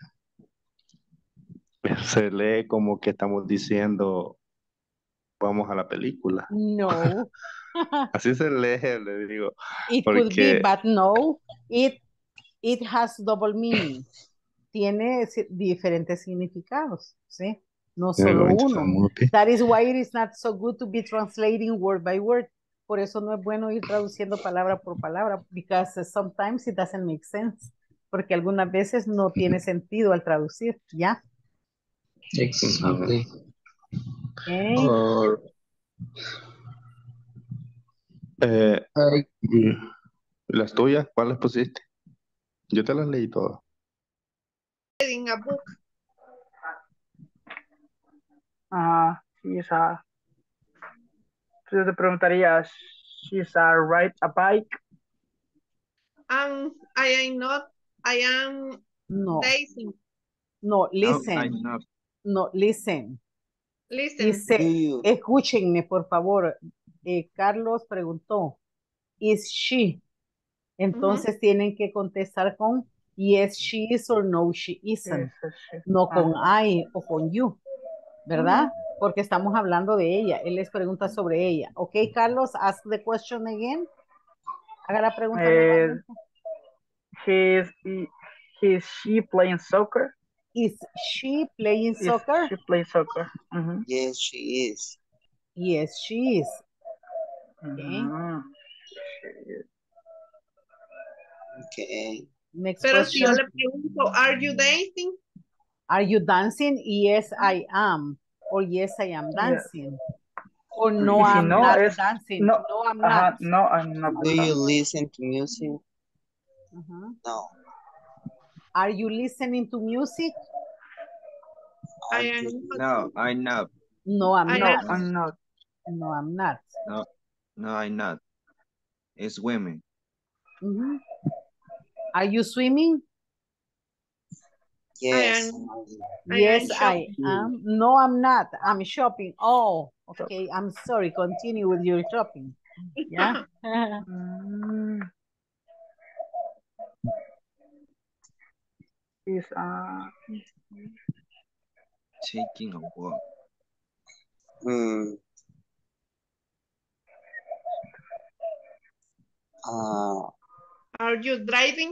Se lee como que estamos diciendo vamos a la película. No. Así se lee, le digo. It porque... could be, but no. It has double meaning. Tiene diferentes significados, ¿sí? No solo uno. That is why it is not so good to be translating word by word. Por eso no es bueno ir traduciendo palabra por palabra, because sometimes it doesn't make sense. Porque algunas veces no tiene sentido al traducir, ¿ya? Exactly. Okay. Or, las tuyas, ¿cuáles pusiste? Yo te las leí todas. Reading a book. Yo te preguntaría, she's a ride a bike. I am not. Dancing. No, listen. No, I'm not. No, listen. Listen. Escúchenme, por favor. Carlos preguntó, ¿is she? Entonces tienen que contestar con yes she is or no she isn't, no con I o con you, ¿verdad? Porque estamos hablando de ella, él les pregunta sobre ella. Ok, Carlos, ask the question again. Haga la pregunta. Is she playing soccer? Is she playing soccer? She plays soccer. Mm-hmm. Yes, she is. Yes, she is. Okay. Mm-hmm. Okay. Next Pero question. Si yo le pregunto, are you dancing? Are you dancing? Yes, I am. Or yes, I am dancing. Yes. Or no, I'm not dancing. No, I'm not. No, I'm not. Do you listen to music? Uh-huh. No. Are you listening to music? I am. No, I'm not. No, I'm not. I'm not. No, I'm not. No, no, I'm not. It's swimming. Mm-hmm. Are you swimming? Yes. Yes, I am. No, I'm not. I'm shopping. Oh, okay. I'm sorry. Continue with your shopping. Yeah. Is taking a walk. Are you driving?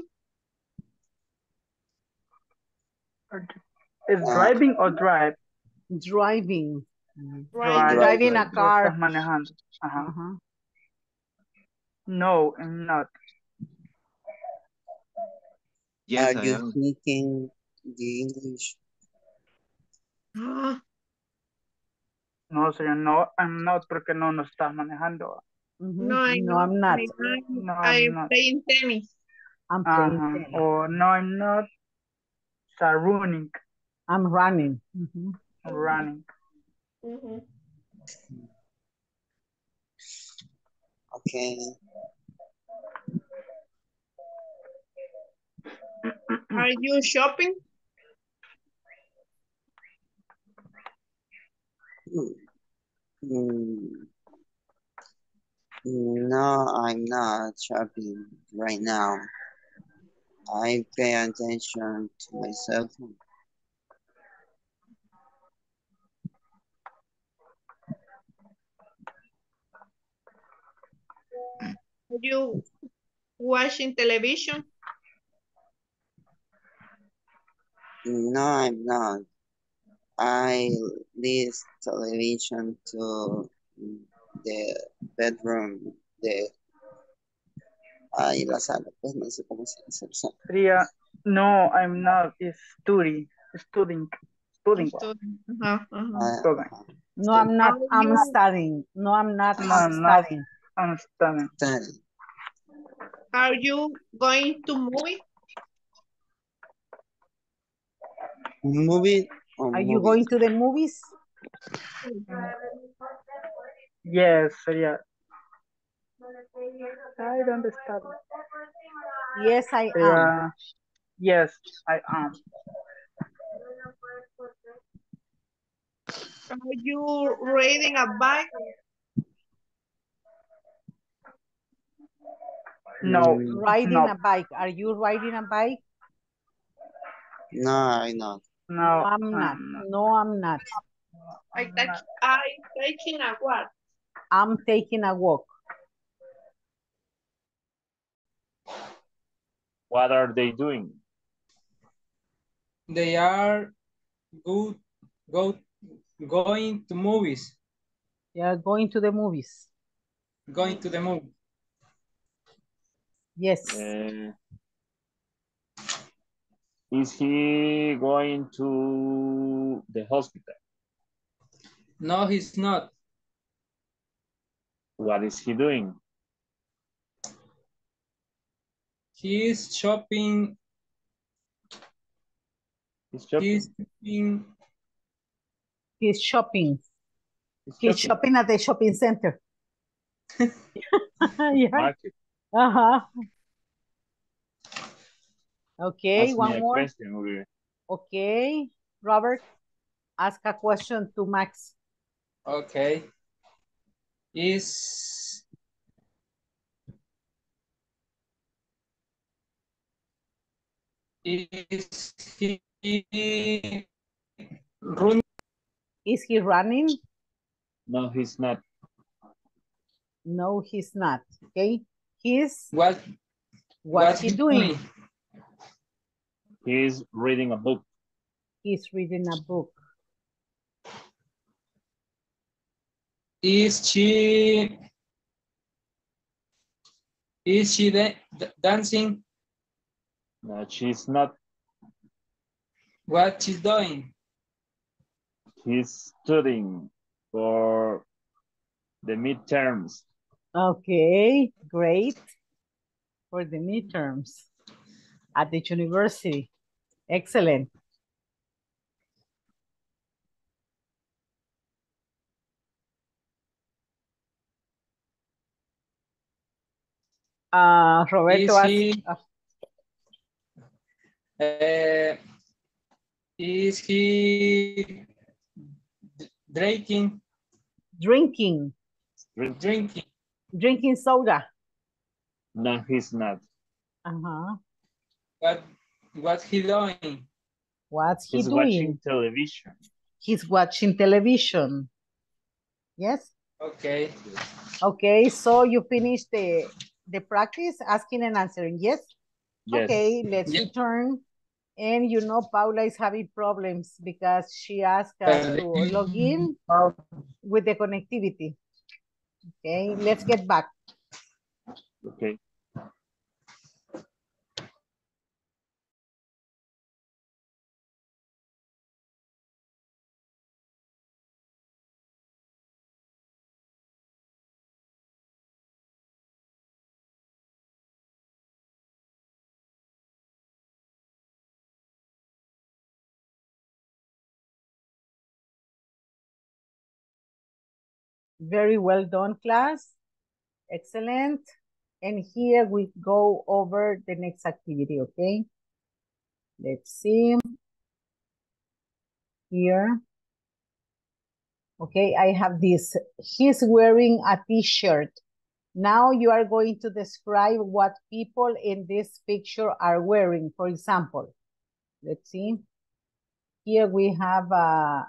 Is driving or drive? Driving. Driving a car. Uh-huh. No, I'm not. Yes, are you speaking the English? No, señor, no, I'm not, porque no estás manejando. Mm-hmm. No, I'm not. No, I'm playing tennis. I'm playing tennis. Oh, no, I'm not. Running. I'm running. Mm-hmm. I'm running. Mm-hmm. Okay. Are you shopping? No, I'm not shopping right now. I pay attention to myself. Are you watching television? No, I'm not. I list television to the bedroom, the ahí la sala, pues no sé cómo se dice. Sería, no, I'm not, it's studying. No, I'm not, I'm studying. No, I'm not, I'm studying. I'm studying. Are you going to movie? Are you going to the movies? Yes, yeah. I don't understand. Yes, I am. Yes, I am. Are you riding a bike? No. Riding a bike. Are you riding a bike? No, I'm not. No, I'm not. No, I'm not. I'm taking a walk. What are they doing? They are going to movies. They are going to the movies. Going to the movie. Yes. Is he going to the hospital? No, he's not. What is he doing? He's shopping. He's shopping at the shopping center. Yeah. Uh-huh. Okay, ask one more. Question, okay, Robert, ask a question to Max. Okay. Is he running? No, he's not. No, he's not. Okay. What's he doing? He's reading a book. He's reading a book. Is she dancing? No, she's not. What she's doing? She's studying for the midterms. Okay, great. For the midterms at the university. Excellent. Is he drinking? Drinking soda. No, he's not. Uh-huh. What's he doing? He's watching television. He's watching television. Yes? Okay. Okay, so you finished the practice, asking and answering, yes? Yes. Okay, let's return. And you know, Paula is having problems because she asked us to log in with the connectivity. Okay, let's get back. Okay. Very well done, class. Excellent. And here we go over the next activity, okay? Let's see. Here. Okay, I have this. He's wearing a t-shirt. Now you are going to describe what people in this picture are wearing. For example, let's see. Here we have a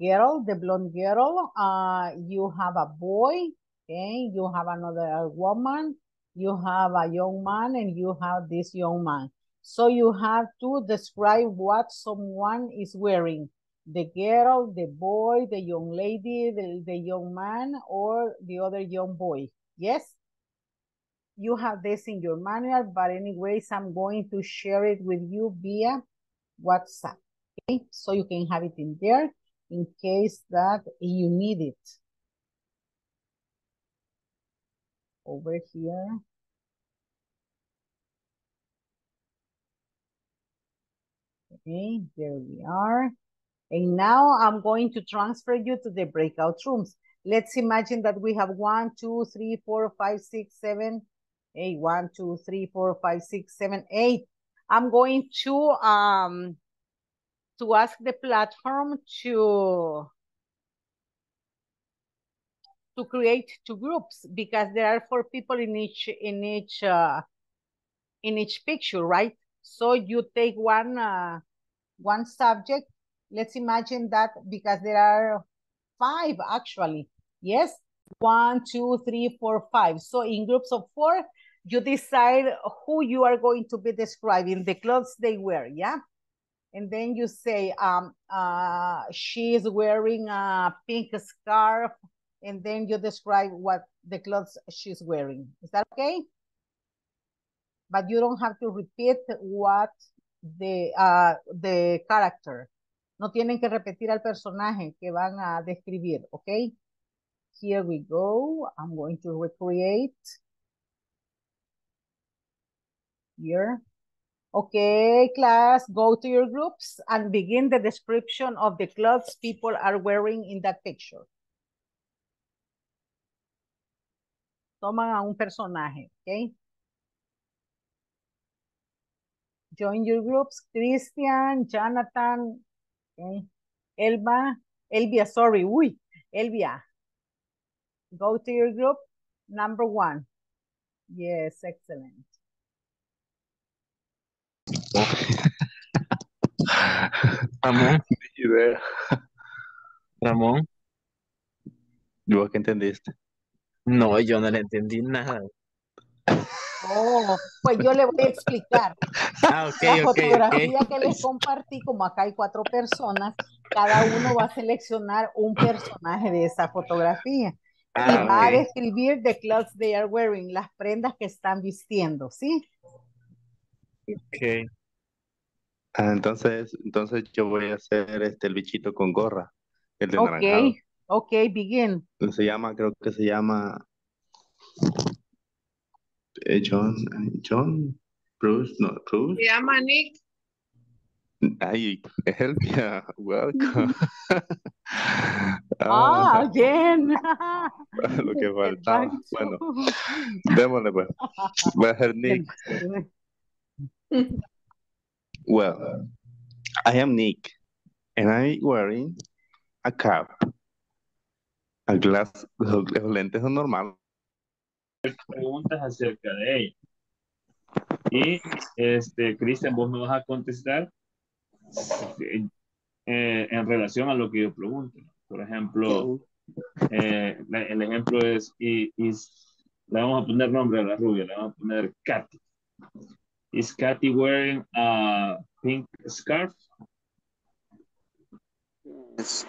girl, the blonde girl. You have a boy. Okay, you have another woman, you have a young man, and you have this young man. So you have to describe what someone is wearing. The girl, the boy, the young lady, the young man, or the other young boy. Yes? You have this in your manual, but anyways, I'm going to share it with you via WhatsApp. Okay? So you can have it in there in case that you need it. Over here. Okay, there we are. And now I'm going to transfer you to the breakout rooms. Let's imagine that we have 1, 2, 3, 4, 5, 6, 7, 8. I'm going to ask the platform to create two groups, because there are 4 people in each picture, right? So you take one subject. Let's imagine that, because there are 5 actually. Yes, 1, 2, 3, 4, 5. So in groups of 4, you decide who you are going to be describing, the clothes they wear, yeah? And then you say, she is wearing a pink scarf, and then you describe what the clothes she's wearing. Is that okay? But you don't have to repeat what the character. No tienen que repetir al personaje que van a describir, okay? Here we go. I'm going to recreate. Here. Okay, class, go to your groups and begin the description of the clothes people are wearing in that picture. Toman a un personaje, okay? Join your groups, Christian, Jonathan, okay? Elvia. Go to your group, number 1. Yes, excellent. Ramón, Ramón, ¿vos qué entendiste? No, yo no le entendí nada. Oh, pues yo le voy a explicar. Okay, la fotografía que les compartí, como acá hay 4 personas, cada uno va a seleccionar un personaje de esa fotografía y va a describir the clothes they are wearing, las prendas que están vistiendo, ¿sí? Ok. Ah, entonces yo voy a hacer el bichito con gorra, el de naranjado. Ok, begin. Se llama, creo que se llama... Bruce, no, Bruce. Se llama Nick. Ay, help ya, welcome. Bien. Lo que faltaba. Bueno, démosle pues. Voy a hacer Nick. Well, I am Nick, and I'm wearing a cap, a glass, los lentes son normales. Preguntas acerca de ella y Cristian, vos me vas a contestar en relación a lo que yo pregunto. Por ejemplo, el ejemplo es le vamos a poner nombre a la rubia, le vamos a poner Katy. Is Katy wearing a pink scarf? Yes.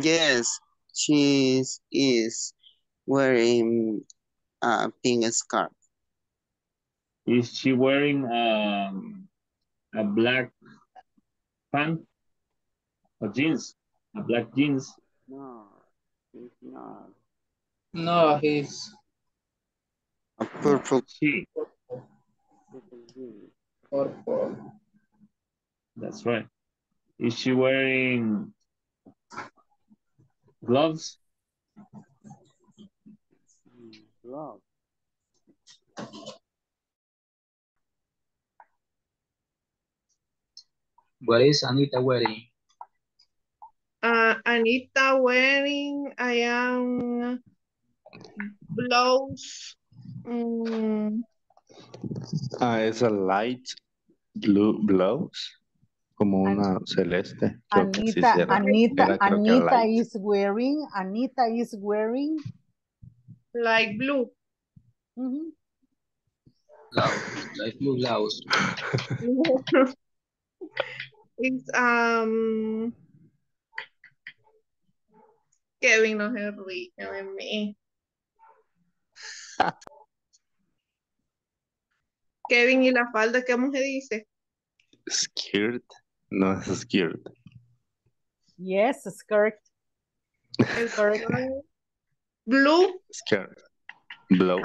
Yes, she is wearing a pink scarf. Is she wearing a black pant or jeans? A black jeans? No, it's not. No, he's a purple. She. Purple. That's right. Is she wearing gloves? Gloves. What is Anita wearing? Anita wearing, I am blouse. It's a light blue blouse. Como una celeste. Creo Anita, que sí, Anita is wearing, light blue. Light blue blouse. It's, Kevin no se ríe, Kevin me. Kevin, ¿y la falda qué mujer dice? Skirt. No, es skirt. Yes, skirt. Skirt. Blue. Skirt. Blouse.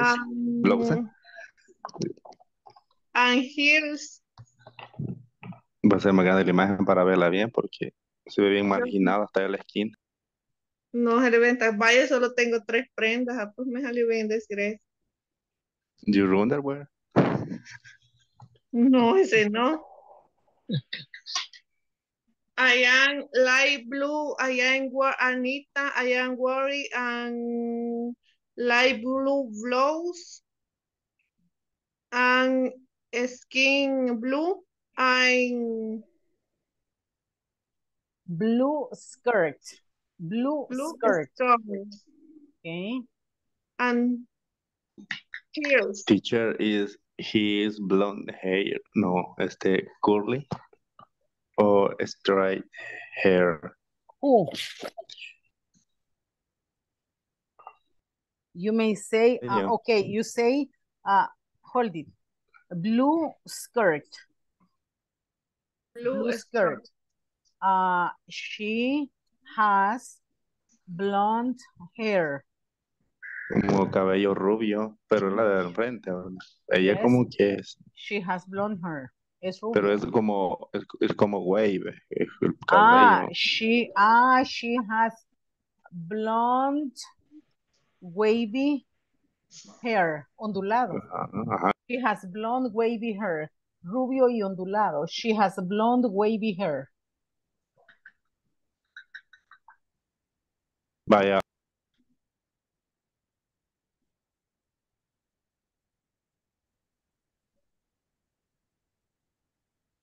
Blouse. And heels. Va a ser más grande la imagen para verla bien porque se ve bien marginada hasta la esquina. No, vaya, solo tengo 3 prendas. Pues me salió bien decir eso. Your underwear. No, ese no. I am light blue, Anita, I am worried, and light blue blouse, and skin blue, and blue skirt, okay, and heels. Teacher is, he is blonde hair, no, curly. Or straight hair. Oh. You may say, okay, you say, hold it, blue skirt. Blue skirt. She has blonde hair. Como cabello rubio, pero la de enfrente, ¿verdad? Ella como que es. She has blonde hair. Es rubio. Pero es como wave. Es el cabello. She has blonde wavy hair, ondulado. She has blonde wavy hair, rubio y ondulado. She has blonde wavy hair. Vaya.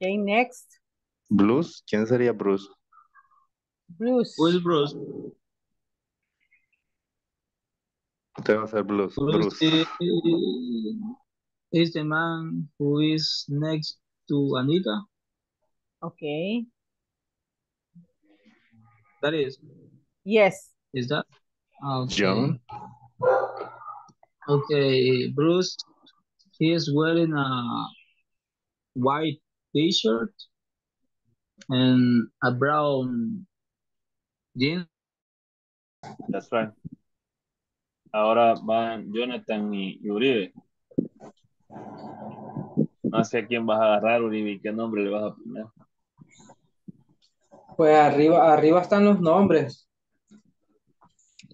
Okay, next. Bruce. ¿Quién sería Bruce? Bruce. Who is Bruce? Usted va a ser Bruce. Bruce is the man who is next to Anita. Okay. That is. Yes. Is that? Okay. John. Okay, Bruce. He is wearing a white t-shirt and a brown jeans. That's right. Ahora van Jonathan y Uribe. No sé a quién vas a agarrar, Uribe, y qué nombre le vas a poner. Pues arriba están los nombres.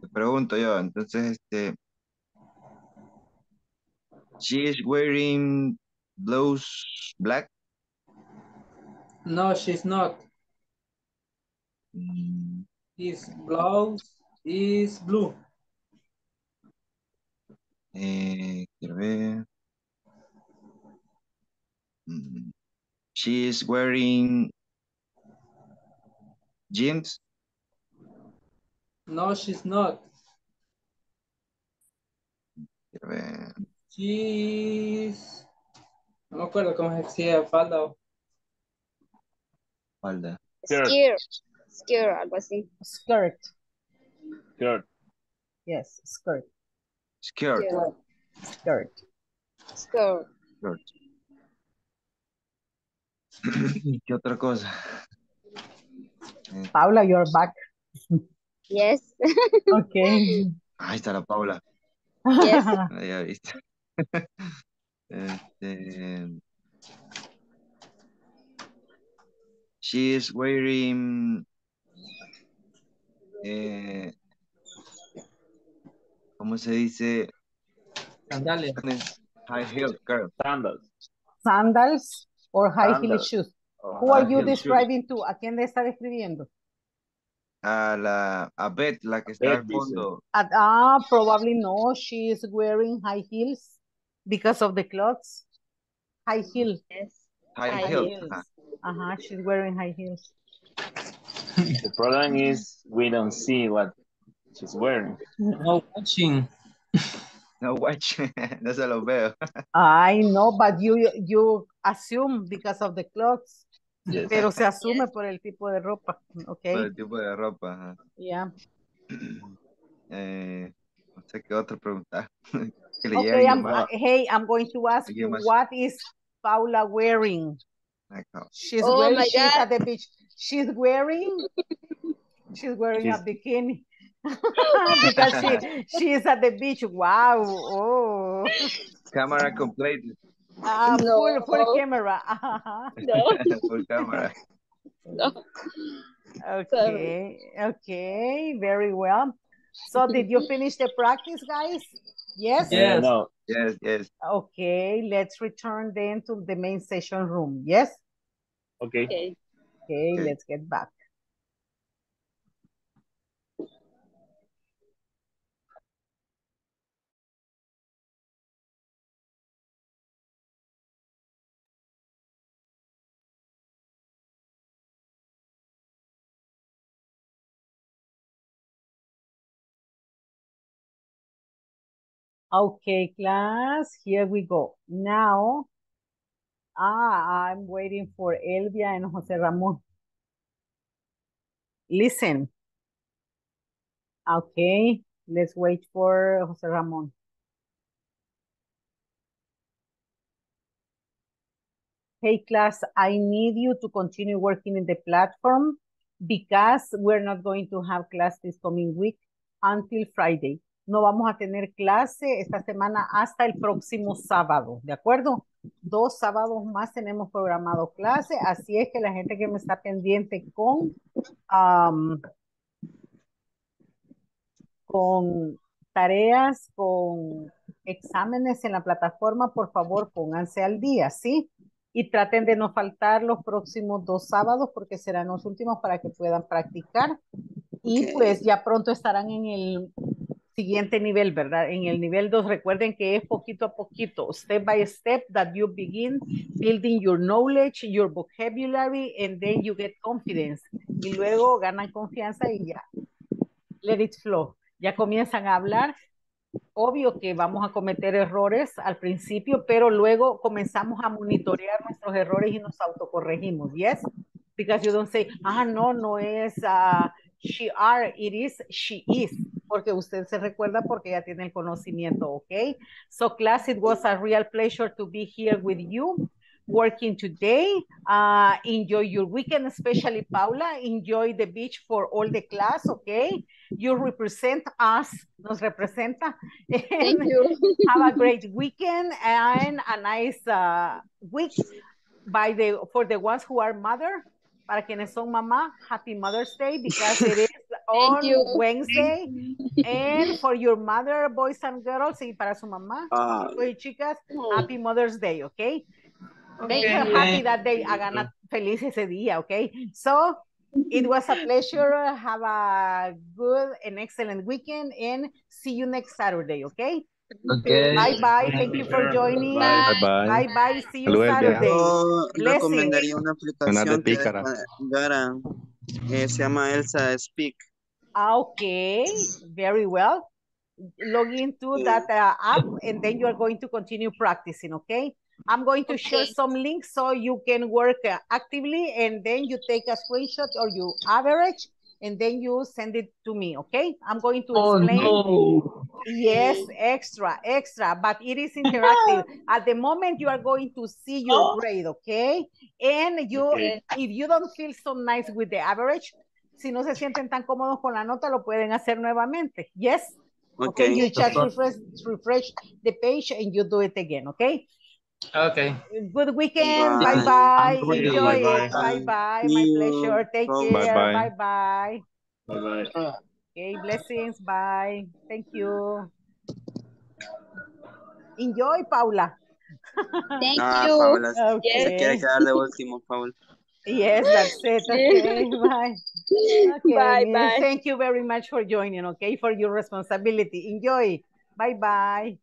Te pregunto yo, entonces she is wearing blouse black? No, she's not. His blouse is blue. Quiero ver. She is wearing jeans? No, she's not. Quiero ver. She's... No me acuerdo cómo se decía, falda o... Falda. Skirt, algo así. Skirt. Yes, skirt. Skirt. ¿Qué otra cosa? Paula, you're back. Yes. Okay. Ahí está la Paula. Yes. Ahí ya viste. She is wearing ¿cómo se dice? Sandals. High heel girl. Sandals or high heel shoes. Who are you describing shoes to? ¿A quién le está describiendo? A Beth, la que está al fondo. Probably no. She is wearing high heels. Because of the clothes, high heel. Yes. High heels. She's wearing high heels. The problem is we don't see what she's wearing. No watching. No se lo veo. I know, but you assume because of the clothes. Yes. Pero se asume por el tipo de ropa. Okay. Por el tipo de ropa. Yeah. No sé qué otra pregunta. Okay, I'm going to ask you, what is Paula wearing? She's at the beach. She's wearing a bikini. Because she is at the beach. Wow. Oh. Camera complete. Full camera. No. Full camera. No. Okay, very well. So did you finish the practice, guys? Yes? Yes. Okay, let's return then to the main session room. Yes? Okay, let's get back. Okay, class, here we go. Now, I'm waiting for Elvia and Jose Ramon. Listen. Okay, let's wait for Jose Ramon. Hey, class, I need you to continue working in the platform because we're not going to have class this coming week until Friday. No vamos a tener clase esta semana hasta el próximo sábado, ¿de acuerdo? Dos sábados más tenemos programado clase, así es que la gente que me está pendiente con tareas, con exámenes en la plataforma, por favor pónganse al día, ¿sí? Y traten de no faltar los próximos dos sábados porque serán los últimos para que puedan practicar. Y pues ya pronto estarán en el siguiente nivel, ¿verdad? En el nivel 2, recuerden que es poquito a poquito, step by step, that you begin building your knowledge, your vocabulary, and then you get confidence. Y luego ganan confianza y ya. Let it flow. Ya comienzan a hablar. Obvio que vamos a cometer errores al principio, pero luego comenzamos a monitorear nuestros errores y nos autocorregimos, ¿yes? Because you don't say, ah, no, no es she are, it is, she is. Porque usted se recuerda porque ya tiene el conocimiento, ¿ok? So class, it was a real pleasure to be here with you, working today. Enjoy your weekend, especially Paula. Enjoy the beach for all the class, okay? You represent us, nos representa. Thank you. Have a great weekend and a nice week. For the ones who are mother, para quienes son mamá, happy Mother's Day because it is on Wednesday. And for your mother, boys and girls, y para su mamá, y chicas, happy Mother's Day, okay? Make her happy that day. Hagan feliz ese día, okay? So, it was a pleasure. Have a good and excellent weekend and see you next Saturday, okay? Okay. Bye-bye. Thank you for joining. Bye-bye. Bye-bye. See you Saturday. Yo recomendaría una aplicación que descargara, se llama Elsa Speak. Okay. Very well. Log into that app and then you are going to continue practicing, okay? I'm going to share some links so you can work actively and then you take a screenshot or you average and then you send it to me, okay? I'm going to explain. Oh, no. Yes, extra, but it is interactive. At the moment you are going to see your grade, okay? And you, if you don't feel so nice with the average, si no se sienten tan cómodos con la nota, lo pueden hacer nuevamente, yes? Okay, you just refresh the page and you do it again, okay? Okay. Good weekend. Bye-bye. Enjoy it. Bye-bye. My pleasure. Take care. Bye-bye. Bye-bye. Okay. Blessings. Bye. Thank you. Enjoy, Paula. Thank you. Paula, se quiere quedar de último, Paula. Yes, that's it. Okay. Bye. Okay. Bye-bye. Thank you very much for joining, okay, for your responsibility. Enjoy. Bye-bye.